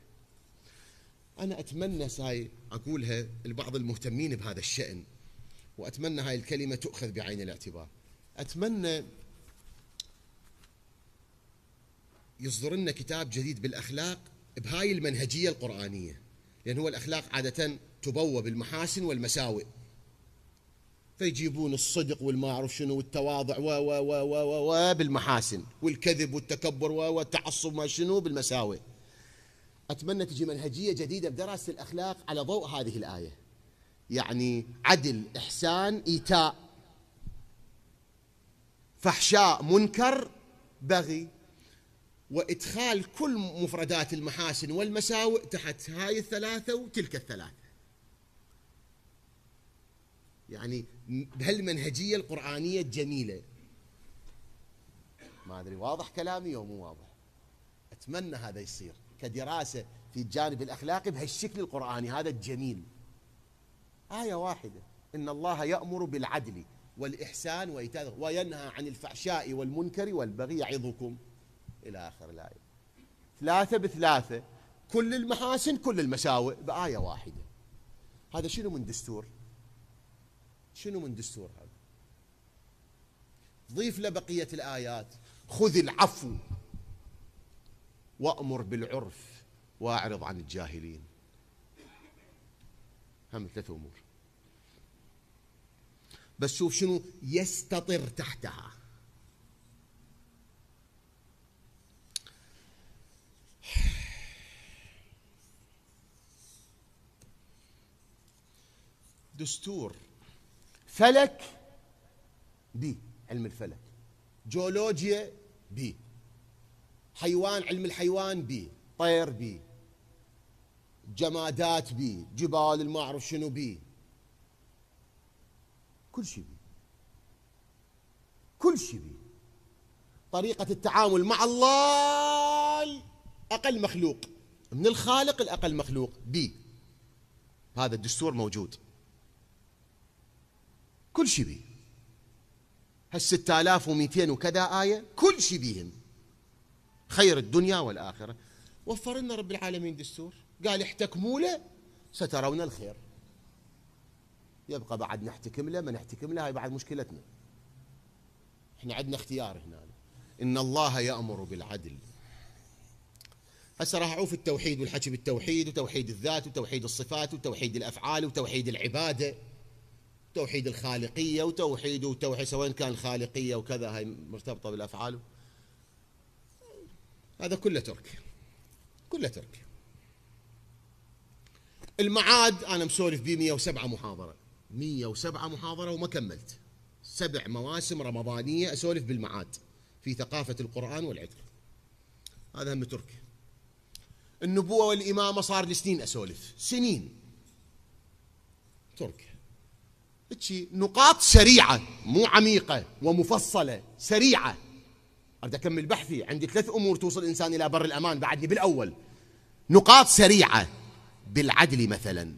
أنا أتمنى هاي أقولها لبعض المهتمين بهذا الشأن، وأتمنى هاي الكلمة تؤخذ بعين الاعتبار. أتمنى يصدر لنا كتاب جديد بالأخلاق بهاي المنهجية القرآنية، لأن هو الأخلاق عادة تبوى بالمحاسن والمساوئ، فيجيبون الصدق والما أعرف شنو والتواضع و و و و و بالمحاسن، والكذب والتكبر والتعصب ما شنو بالمساوئ. أتمنى تجي منهجية جديدة بدراسة الأخلاق على ضوء هذه الآية، يعني عدل إحسان إيتاء، فحشاء منكر بغي، وإدخال كل مفردات المحاسن والمساوئ تحت هاي الثلاثة وتلك الثلاثة. يعني بهالمنهجية القرآنية الجميلة. ما أدري واضح كلامي أو مو واضح. أتمنى هذا يصير كدراسة في الجانب الأخلاقي بهالشكل القرآني هذا الجميل. آية واحدة، إن الله يأمر بالعدل والإحسان وإيتاء وينهى عن الفحشاء والمنكر والبغي يعظكم إلى آخر الآية. ثلاثة بثلاثة، كل المحاسن كل المساوئ بآية واحدة. هذا شنو من دستور؟ شنو من دستور هذا؟ ضيف لبقية الآيات، خذ العفو وأمر بالعرف وأعرض عن الجاهلين. هم ثلاث أمور بس شوف شنو يستطر تحتها. دستور فلك بي، علم الفلك، جيولوجيا بي، حيوان علم الحيوان بي، طير بي، جمادات بي، جبال الما اعرف شنو بي، كل شيء بي، كل شيء بي. طريقة التعامل مع الله أقل مخلوق، من الخالق الأقل مخلوق بي، هذا الدستور موجود، كل شيء بيه. هالستة آلاف ومئتين وكذا آية كل شيء بيهم خير الدنيا والآخرة. وفر لنا رب العالمين دستور، قال احتكموا له سترون الخير. يبقى بعد نحتكم له ما نحتكم له هاي بعد مشكلتنا. احنا عندنا اختيار هنا. إن الله يأمر بالعدل. هسه راح اعوف التوحيد والحكي بالتوحيد وتوحيد الذات وتوحيد الصفات وتوحيد الافعال وتوحيد العباده وتوحيد الخالقيه وتوحيد وتوحيد سواء كان الخالقيه وكذا هاي مرتبطه بالافعال. هذا كله ترك. كله ترك. المعاد انا مسولف به مئة وسبعة محاضره. مئة وسبعة محاضره وما كملت. سبع مواسم رمضانيه اسولف بالمعاد في ثقافه القران والعتق. هذا هم ترك. النبوة والإمامة صار لسنين أسولف سنين ترك. هيك نقاط سريعة مو عميقة ومفصلة، سريعة. أريد أكمل بحثي، عندي ثلاث أمور توصل الإنسان إلى بر الأمان، بعدني بالأول. نقاط سريعة بالعدل مثلا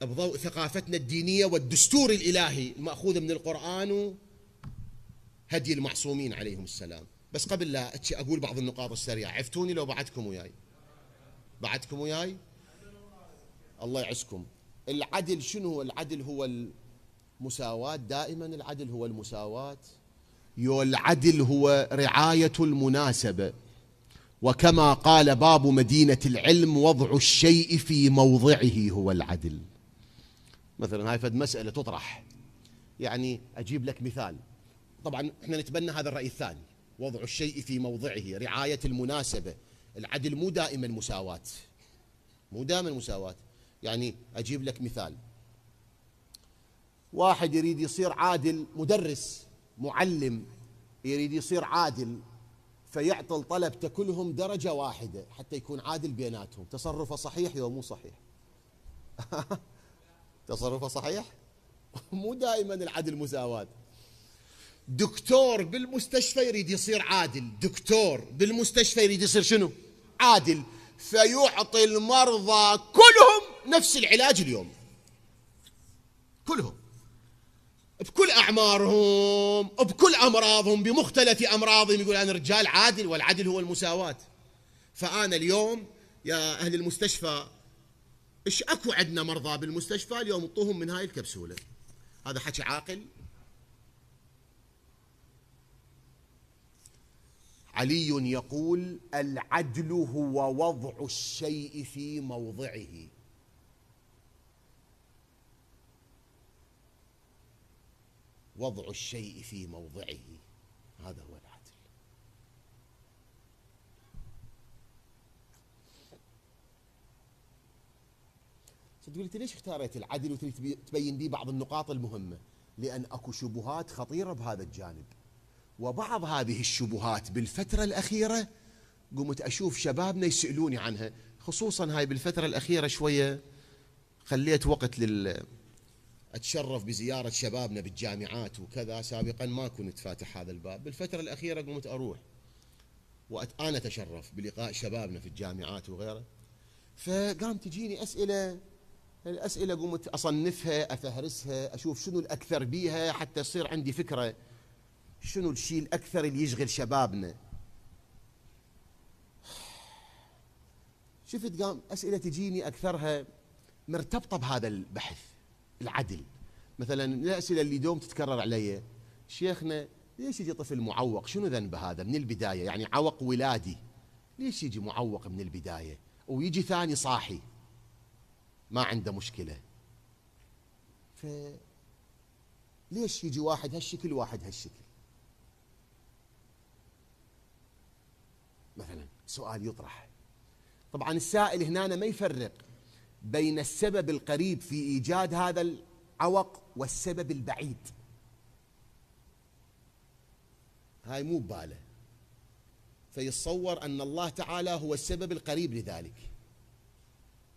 بضوء ثقافتنا الدينية والدستور الإلهي المأخوذ من القرآن وهدي المعصومين عليهم السلام. بس قبل لا اقول بعض النقاط السريعه، عفتوني لو بعدكم وياي. بعدكم وياي؟ الله يعزكم. العدل شنو هو؟ العدل هو المساواة، دائما العدل هو المساواة. يو العدل هو رعاية المناسبة، وكما قال باب مدينة العلم وضع الشيء في موضعه هو العدل. مثلا هاي فد مسألة تطرح، يعني اجيب لك مثال. طبعا احنا نتبنى هذا الرأي الثاني، وضع الشيء في موضعه، رعاية المناسبة. العدل مو دائما مساواة، مو دائما مساواة. يعني أجيب لك مثال، واحد يريد يصير عادل، مدرس معلم يريد يصير عادل، فيعطل طلبته كلهم درجة واحدة حتى يكون عادل بيناتهم. تصرفه صحيح يو مو صحيح؟ تصرفه صحيح؟ مو دائما العدل مساواة. دكتور بالمستشفى يريد يصير عادل، دكتور بالمستشفى يريد يصير شنو؟ عادل، فيعطي المرضى كلهم نفس العلاج اليوم، كلهم بكل أعمارهم بكل أمراضهم بمختلف أمراضهم. يقول أنا رجال عادل، والعدل هو المساواة. فأنا اليوم يا أهل المستشفى، إيش أكو عندنا مرضى بالمستشفى اليوم، اعطوهم من هاي الكبسولة. هذا حكي عاقل؟ علي يقول العدل هو وضع الشيء في موضعه. وضع الشيء في موضعه، هذا هو العدل. تقول لي ليش اختاريت العدل وتبين بي بعض النقاط المهمة؟ لأن أكو شبهات خطيرة بهذا الجانب، وبعض هذه الشبهات بالفترة الأخيرة قمت أشوف شبابنا يسألوني عنها، خصوصا هاي بالفترة الأخيرة شوية خليت وقت لل أتشرف بزيارة شبابنا بالجامعات وكذا. سابقا ما كنت فاتح هذا الباب، بالفترة الأخيرة قمت أروح وأنا أتشرف بلقاء شبابنا في الجامعات وغيره. فقام تجيني أسئلة، الأسئلة قمت أصنفها أفهرسها أشوف شنو الأكثر بيها حتى يصير عندي فكرة شنو الشيء الأكثر اللي يشغل شبابنا. شفت قام أسئلة تجيني أكثرها مرتبطة بهذا البحث العدل. مثلا الأسئلة اللي دوم تتكرر علي، شيخنا ليش يجي طفل معوق؟ شنو ذنب هذا من البداية؟ يعني عوق ولادي، ليش يجي معوق من البداية ويجي ثاني صاحي ما عنده مشكلة؟ ف ليش يجي واحد هالشكل واحد هالشكل؟ مثلا سؤال يطرح. طبعا السائل هنا ما يفرق بين السبب القريب في إيجاد هذا العوق والسبب البعيد، هاي مو بباله، فيتصور أن الله تعالى هو السبب القريب لذلك،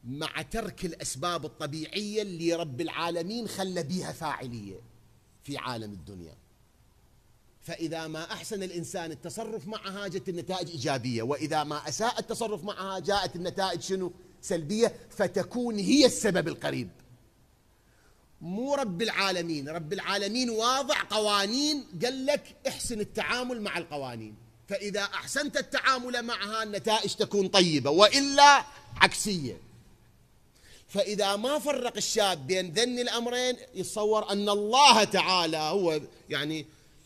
مع ترك الأسباب الطبيعية اللي رب العالمين خلى بيها فاعلية في عالم الدنيا. فإذا ما أحسن الإنسان التصرف معها جت النتائج إيجابية، وإذا ما أساء التصرف معها جاءت النتائج شنو؟ سلبية، فتكون هي السبب القريب. مو رب العالمين. رب العالمين واضع قوانين، قال لك احسن التعامل مع القوانين، فإذا أحسنت التعامل معها النتائج تكون طيبة وإلا عكسية. فإذا ما فرق الشاب بين ذن الأمرين يتصور أن الله تعالى هو يعني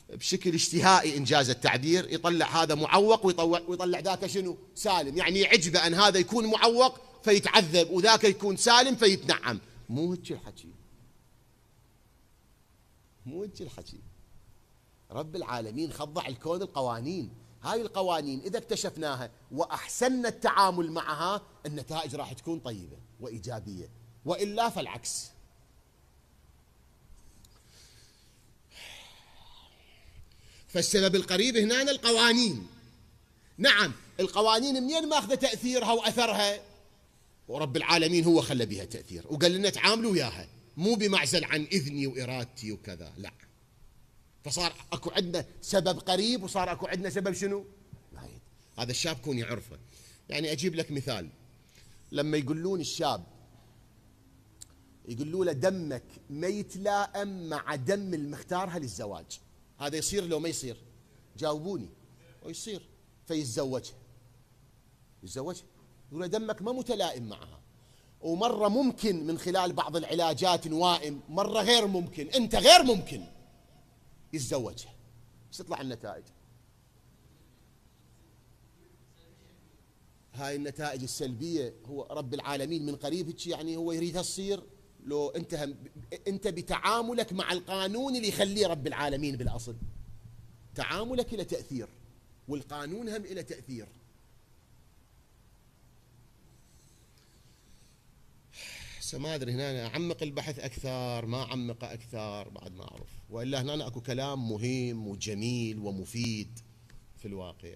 بشكل اجتهائي إن جاز التعبير يطلع هذا معوق ويطلع ذاك شنو سالم، يعني عجبه أن هذا يكون معوق فيتعذب وذاك يكون سالم فيتنعم. مو هيك الحكي، مو هيك الحكي. رب العالمين خضع الكون القوانين، هاي القوانين إذا اكتشفناها وأحسننا التعامل معها النتائج راح تكون طيبة وإيجابية، وإلا فالعكس. فالسبب القريب هنا القوانين. نعم القوانين منين ماخذة تأثيرها وأثرها؟ ورب العالمين هو خلى بها تأثير وقال لنا تعاملوا وياها، مو بمعزل عن إذني وإرادتي وكذا، لا. فصار اكو عندنا سبب قريب وصار اكو عندنا سبب شنو؟ بعيد. هذا الشاب كون يعرفه. يعني اجيب لك مثال، لما يقولون الشاب يقولوا له دمك ما يتلائم مع دم المختارها للزواج، هذا يصير لو ما يصير؟ جاوبوني. ويصير فيتزوجها. يتزوجها يقول له دمك ما متلائم معها، ومره ممكن من خلال بعض العلاجات نوائم، مره غير ممكن، انت غير ممكن. يتزوجها، ايش تطلع النتائج؟ هاي النتائج السلبيه هو رب العالمين من قريب هيك يعني هو يريدها تصير لو انت انت بتعاملك مع القانون اللي يخليه رب العالمين بالاصل. تعاملك له تاثير والقانون هم له تاثير. ما ادري هنا أنا اعمق البحث اكثر ما اعمقه اكثر بعد ما اعرف، والا هنا أنا اكو كلام مهم وجميل ومفيد في الواقع.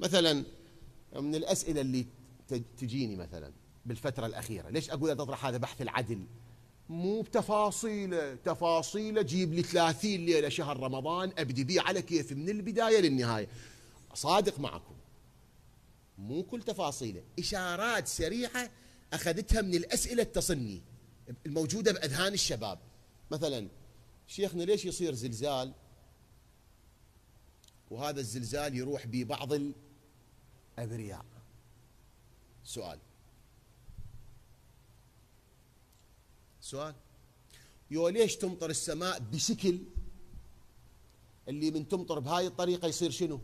مثلا من الاسئله اللي تجيني مثلا بالفتره الاخيره، ليش اقول تطرح هذا بحث العدل؟ مو بتفاصيله، تفاصيله جيب لي ثلاثين ليله شهر رمضان ابدي بيه على كيفي من البدايه للنهايه. صادق معكم مو كل تفاصيله، اشارات سريعه أخذتها من الأسئلة التصني الموجودة بأذهان الشباب. مثلا شيخنا ليش يصير زلزال وهذا الزلزال يروح ببعض الأبرياء؟ سؤال سؤال يو ليش تمطر السماء بشكل اللي من تمطر بهاي الطريقة يصير شنو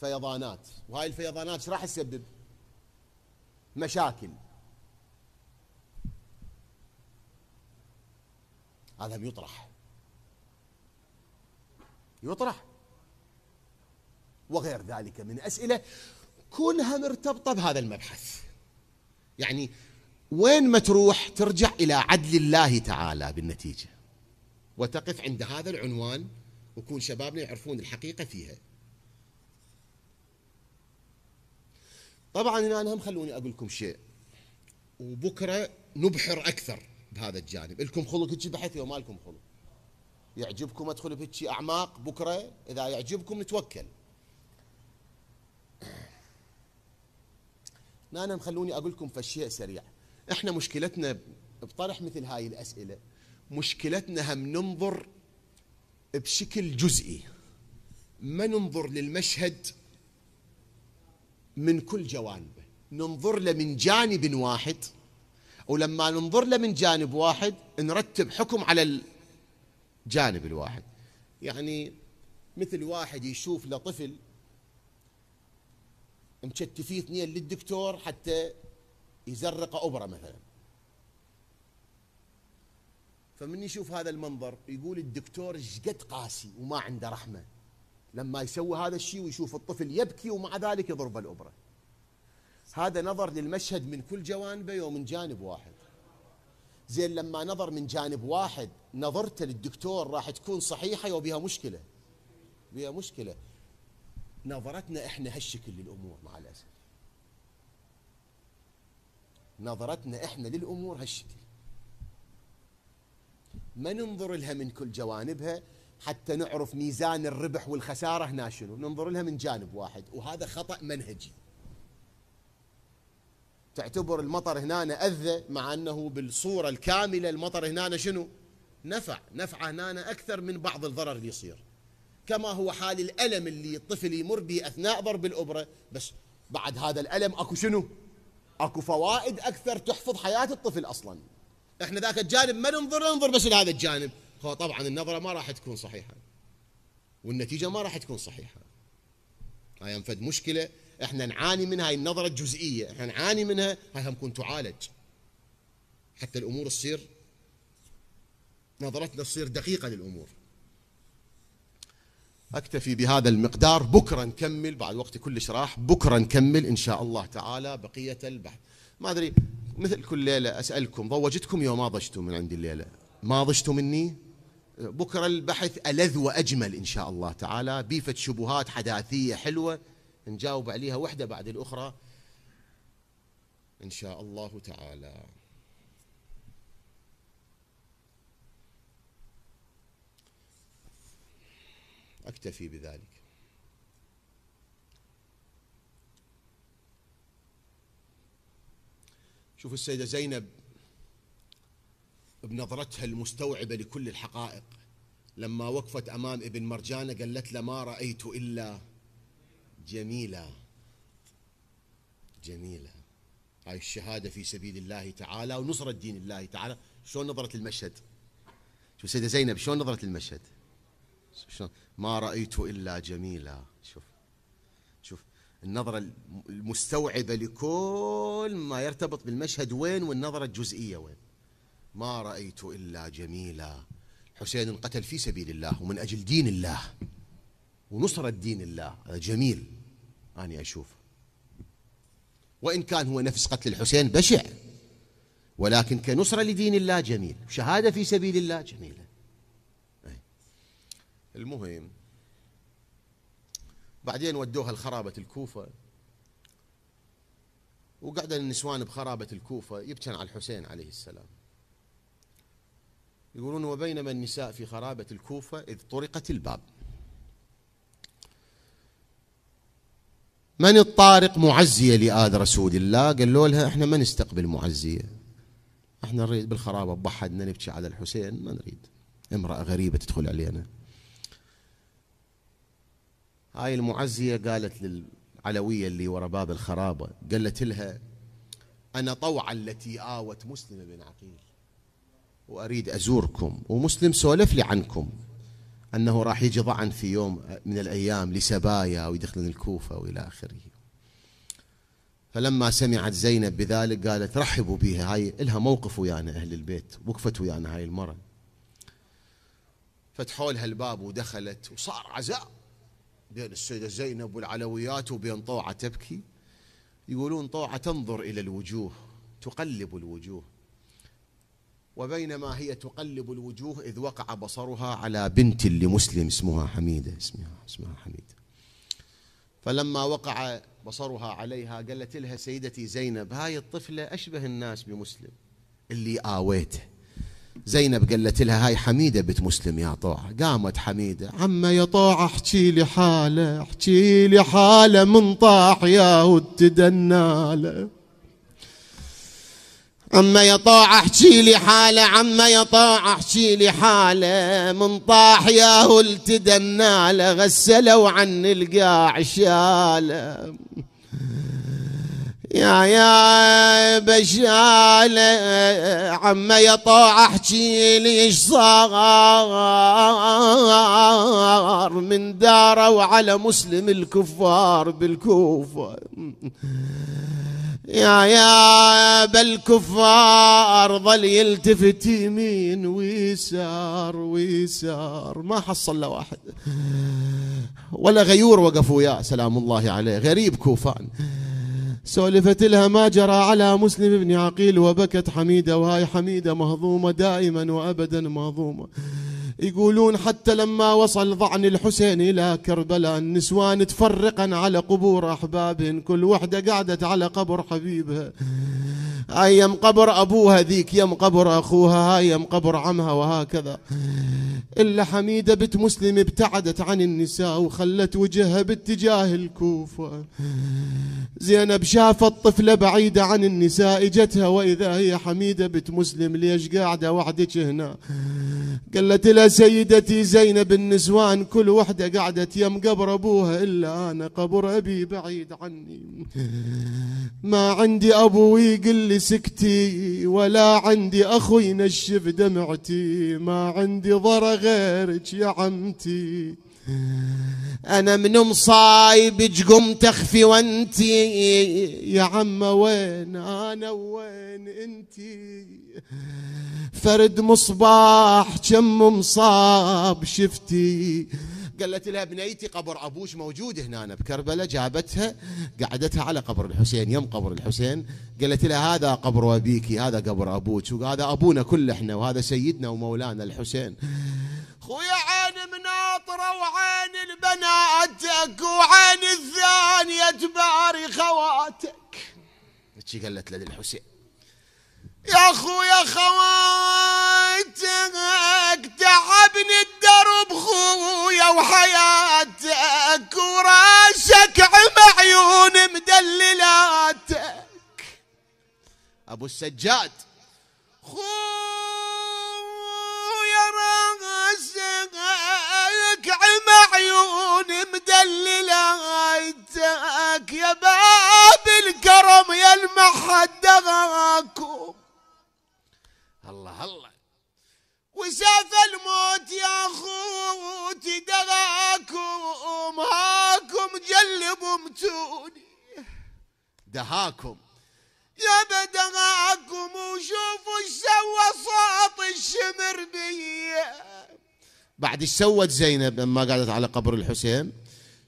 فيضانات، وهاي الفيضانات راح تسبب مشاكل؟ هذا بيطرح يطرح وغير ذلك من أسئلة كلها مرتبطة بهذا المبحث. يعني وين ما تروح ترجع إلى عدل الله تعالى بالنتيجة وتقف عند هذا العنوان، وكون شبابنا يعرفون الحقيقة فيها. طبعا هنا هم خلوني أقول لكم شيء، وبكرة نبحر أكثر بهذا الجانب. لكم خلق هيك بحث وما لكم خلق، يعجبكم ادخل بهيك اعماق بكره اذا يعجبكم نتوكل. انا مخلوني اقول لكم فشيء سريع، احنا مشكلتنا بطرح مثل هاي الاسئله، مشكلتنا هم ننظر بشكل جزئي، ما ننظر للمشهد من كل جوانبه، ننظر له من جانب واحد، ولما ننظر له من جانب واحد نرتب حكم على الجانب الواحد. يعني مثل واحد يشوف لطفل مشتفيه اثنين للدكتور حتى يزرق ابره مثلا، فمن يشوف هذا المنظر يقول الدكتور شقد قاسي وما عنده رحمه لما يسوي هذا الشيء ويشوف الطفل يبكي ومع ذلك يضرب الابره. هذا نظر للمشهد من كل جوانبه ومن جانب واحد. زين لما نظر من جانب واحد نظرته للدكتور راح تكون صحيحه وبها مشكله، بها مشكله. نظرتنا احنا هالشكل للامور مع الاسف، نظرتنا احنا للامور هالشكل، ما ننظر لها من كل جوانبها حتى نعرف ميزان الربح والخساره هنا شنو، ننظر لها من جانب واحد، وهذا خطأ منهجي. تعتبر المطر هنا أذى، مع أنه بالصورة الكاملة المطر هنا شنو؟ نفع، نفع هنا أكثر من بعض الضرر اللي يصير، كما هو حال الألم اللي الطفل يمر به أثناء ضرب الأبرة، بس بعد هذا الألم أكو شنو؟ أكو فوائد أكثر تحفظ حياة الطفل أصلا. إحنا ذاك الجانب ما ننظر، ننظر بس لهذا الجانب، هو طبعا النظرة ما راح تكون صحيحة والنتيجة ما راح تكون صحيحة. هاي انفد مشكلة احنا نعاني منها، هاي النظرة الجزئية احنا نعاني منها، هاي هم كنت تعالج حتى الأمور تصير نظرتنا تصير دقيقة للأمور. أكتفي بهذا المقدار، بكرة نكمل، بعد وقت كلش راح، بكرة نكمل إن شاء الله تعالى بقية البحث. ما أدري مثل كل ليلة أسألكم، ضوجتكم يوم ما ضجتم من عندي الليلة؟ ما ضجتم مني؟ بكرة البحث ألذ وأجمل إن شاء الله تعالى، بيفت شبهات حداثية حلوة نجاوب عليها وحدة بعد الأخرى إن شاء الله تعالى. أكتفي بذلك. شوف السيدة زينب بنظرتها المستوعبة لكل الحقائق لما وقفت أمام ابن مرجانة قالت له ما رأيت إلا جميلة جميلة. هاي الشهادة في سبيل الله تعالى ونصرة دين الله تعالى. شلون نظرت المشهد؟ شوف السيدة زينب شلون نظرت المشهد؟ ما رأيت إلا جميلة. شوف شوف النظرة المستوعبة لكل ما يرتبط بالمشهد وين، والنظرة الجزئية وين. ما رأيت إلا جميلة. حسين انقتل في سبيل الله ومن أجل دين الله ونصرة دين الله، جميل أنا أشوف، وإن كان هو نفس قتل الحسين بشع، ولكن كنصرة لدين الله جميل، شهادة في سبيل الله جميلة. المهم بعدين ودوها لخرابة الكوفة، وقعد النسوان بخرابة الكوفة يبكن على الحسين عليه السلام. يقولون وبينما النساء في خرابة الكوفة إذ طرقت الباب. من الطارق؟ معزية لآل رسول الله. قالوا لها احنا ما نستقبل معزية، احنا نريد بالخرابة بحدنا نبكي على الحسين، ما نريد امرأة غريبة تدخل علينا. هاي المعزية قالت للعلوية اللي ورا باب الخرابة، قالت لها أنا طوعا التي آوت مسلم بن عقيل وأريد أزوركم، ومسلم سولف لي عنكم أنه راح يجي ضعا في يوم من الأيام لسبايا ويدخلن الكوفة وإلى آخره. فلما سمعت زينب بذلك قالت رحبوا بها، هاي إلها موقف ويانا أهل البيت، وقفت ويانا هاي المرة. فتحوا لها الباب ودخلت، وصار عزاء بين السيدة زينب والعلويات وبين طوعة تبكي. يقولون طوعة تنظر إلى الوجوه تقلب الوجوه، وبينما هي تقلب الوجوه إذ وقع بصرها على بنت لمسلم اسمها حميدة، اسمها اسمها حميدة. فلما وقع بصرها عليها قالت لها سيدتي زينب هاي الطفلة أشبه الناس بمسلم اللي آويته. زينب قالت لها هاي حميدة بنت مسلم يا طوعة. قامت حميدة عمّا يا طوعة احكي لي حالة، احكي لي حالة من طاح يا وتدناله. عمّا يا طوعة احكي لي حالة، عمّا يا طوعة احكي لي حالة من طاح يا وتدناله، غسلوا عن القاع شاله يا يا بشالة. عمّا يا طوعة احكي لي ايش صار من داروا على مسلم الكفار بالكوفة يا يا بالكفار. ظل يلتفت يمين ويسار ويسار، ما حصل له واحد ولا غيور وقفوا يا سلام الله عليه، غريب كوفان. سولفت لها ما جرى على مسلم بن عقيل، وبكت حميدة، وهاي حميدة مهضومة دائما وأبدا مهضومة. يقولون حتى لما وصل ضعن الحسين إلى كربلاء، النسوان تفرقا على قبور أحباب، كل وحدة قعدت على قبر حبيبها. هاي يم قبر أبوها، ذيك يم قبر أخوها، هاي يم قبر عمها، وهكذا. إلا حميدة بنت مسلم ابتعدت عن النساء وخلت وجهها باتجاه الكوفة. زينب شافت طفلة بعيدة عن النساء، اجتها وإذا هي حميدة بنت مسلم. ليش قاعدة وحدك هنا؟ قالت لها سيدتي زينب، النسوان كل وحدة قعدت يم قبر أبوها، إلا أنا قبر أبي بعيد عني. ما عندي أبوي يقل لي سكتي، ولا عندي أخو ينشف دمعتي، ما عندي ضرى غيرك يا عمتي. أنا من مصايبك قم تخفي وانتي، يا عمة وين أنا وين انتي؟ فرد مصباح كم مصاب شفتي. قالت لها بنيتي قبر أبوش موجود هنا بكربلاء. جابتها قعدتها على قبر الحسين، يم قبر الحسين. قالت لها هذا قبر أبيكي، هذا قبر أبوك، وهذا أبونا كل إحنا، وهذا سيدنا ومولانا الحسين. خويا عيني مناطرة وعين البناتك وعين الثانية تباري خواتك. شي قالت للحسين؟ يا خويا خواتك تعبني الدرب خويا وحياتك، وراسك عم عيون مدللاتك. ابو السجاد خويا راسك عم عيون مدللاتك، يا باب الكرم يا المحد غاكو. الله الله، وساف الموت يا خوتي دهاكم، هاكم جلبوا متوني دهاكم، يا بدهاكم وشوفوا ايش سوى صوت الشمر بيه. بعد ايش سوت زينب لما قعدت على قبر الحسين؟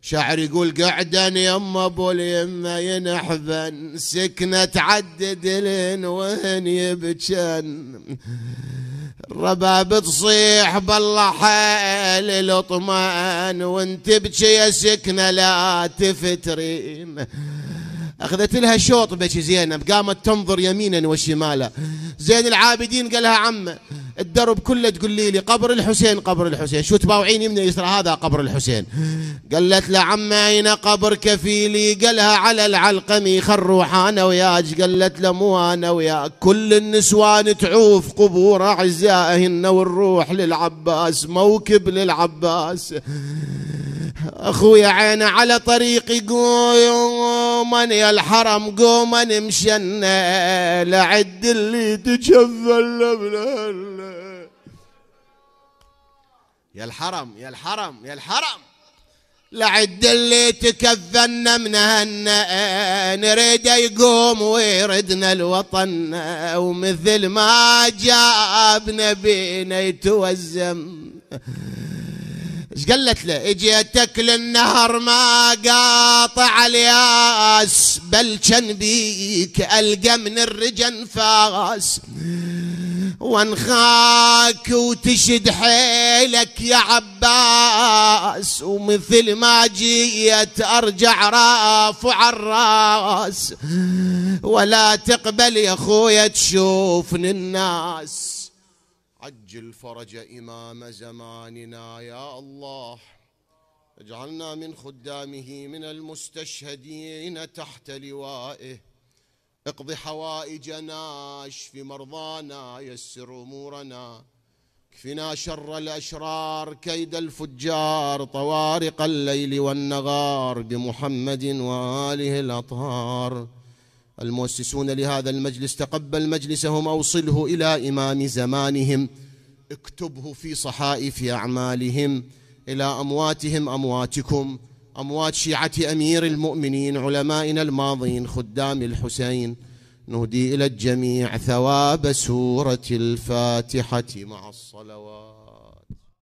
شاعر يقول قعدن يما ابو اليمه ينحبن، سكنه تعدد لين وهن يبكن، الرباب تصيح بالله حيل الاطمان، وانت بكي يا سكنه لا تفترين. اخذت لها شوط بكي زينب، قامت تنظر يمينا وشمالا. زين العابدين قال لها عمه الدرب كله تقولي لي قبر الحسين قبر الحسين، شو تباوعين يمنى يسرى هذا قبر الحسين؟ قالت له عمه اين قبر كفيلي؟ قالها على العلقمي، خروح انا وياك. قالت له مو انا وياك، كل النسوان تعوف قبور اعزائهن، والروح للعباس موكب للعباس. اخويا عينه على طريقي، قوما يا الحرم قوما مشينا، لعد اللي تشفل بلا. يا الحرم يا الحرم يا الحرم، لعد اللي تكفلنا من هنا، نريده يقوم ويردنا الوطن، ومثل ما جابنا بينا يتوزم. ايش قالت له؟ اجيتك للنهر ما قاطع الياس، بل كان بيك القى من الرجن فاس، وانخاك وتشد حيلك يا عباس، ومثل ما جيت ارجع رافع الراس، ولا تقبل يا خويا تشوفني الناس. عجل فرج إمام زماننا يا الله، اجعلنا من خدامه من المستشهدين تحت لوائه، اقض حوائجنا، اشف مرضانا، يسر أمورنا، كفنا شر الأشرار، كيد الفجار، طوارق الليل والنغار، بمحمد وآله الأطهار. المؤسسون لهذا المجلس تقبل مجلسهم، أوصله إلى إمام زمانهم، اكتبه في صحائف أعمالهم. إلى أمواتهم أمواتكم، أموات شيعة أمير المؤمنين، علمائنا الماضين، خدام الحسين، نهدي إلى الجميع ثواب سورة الفاتحة مع الصلوات.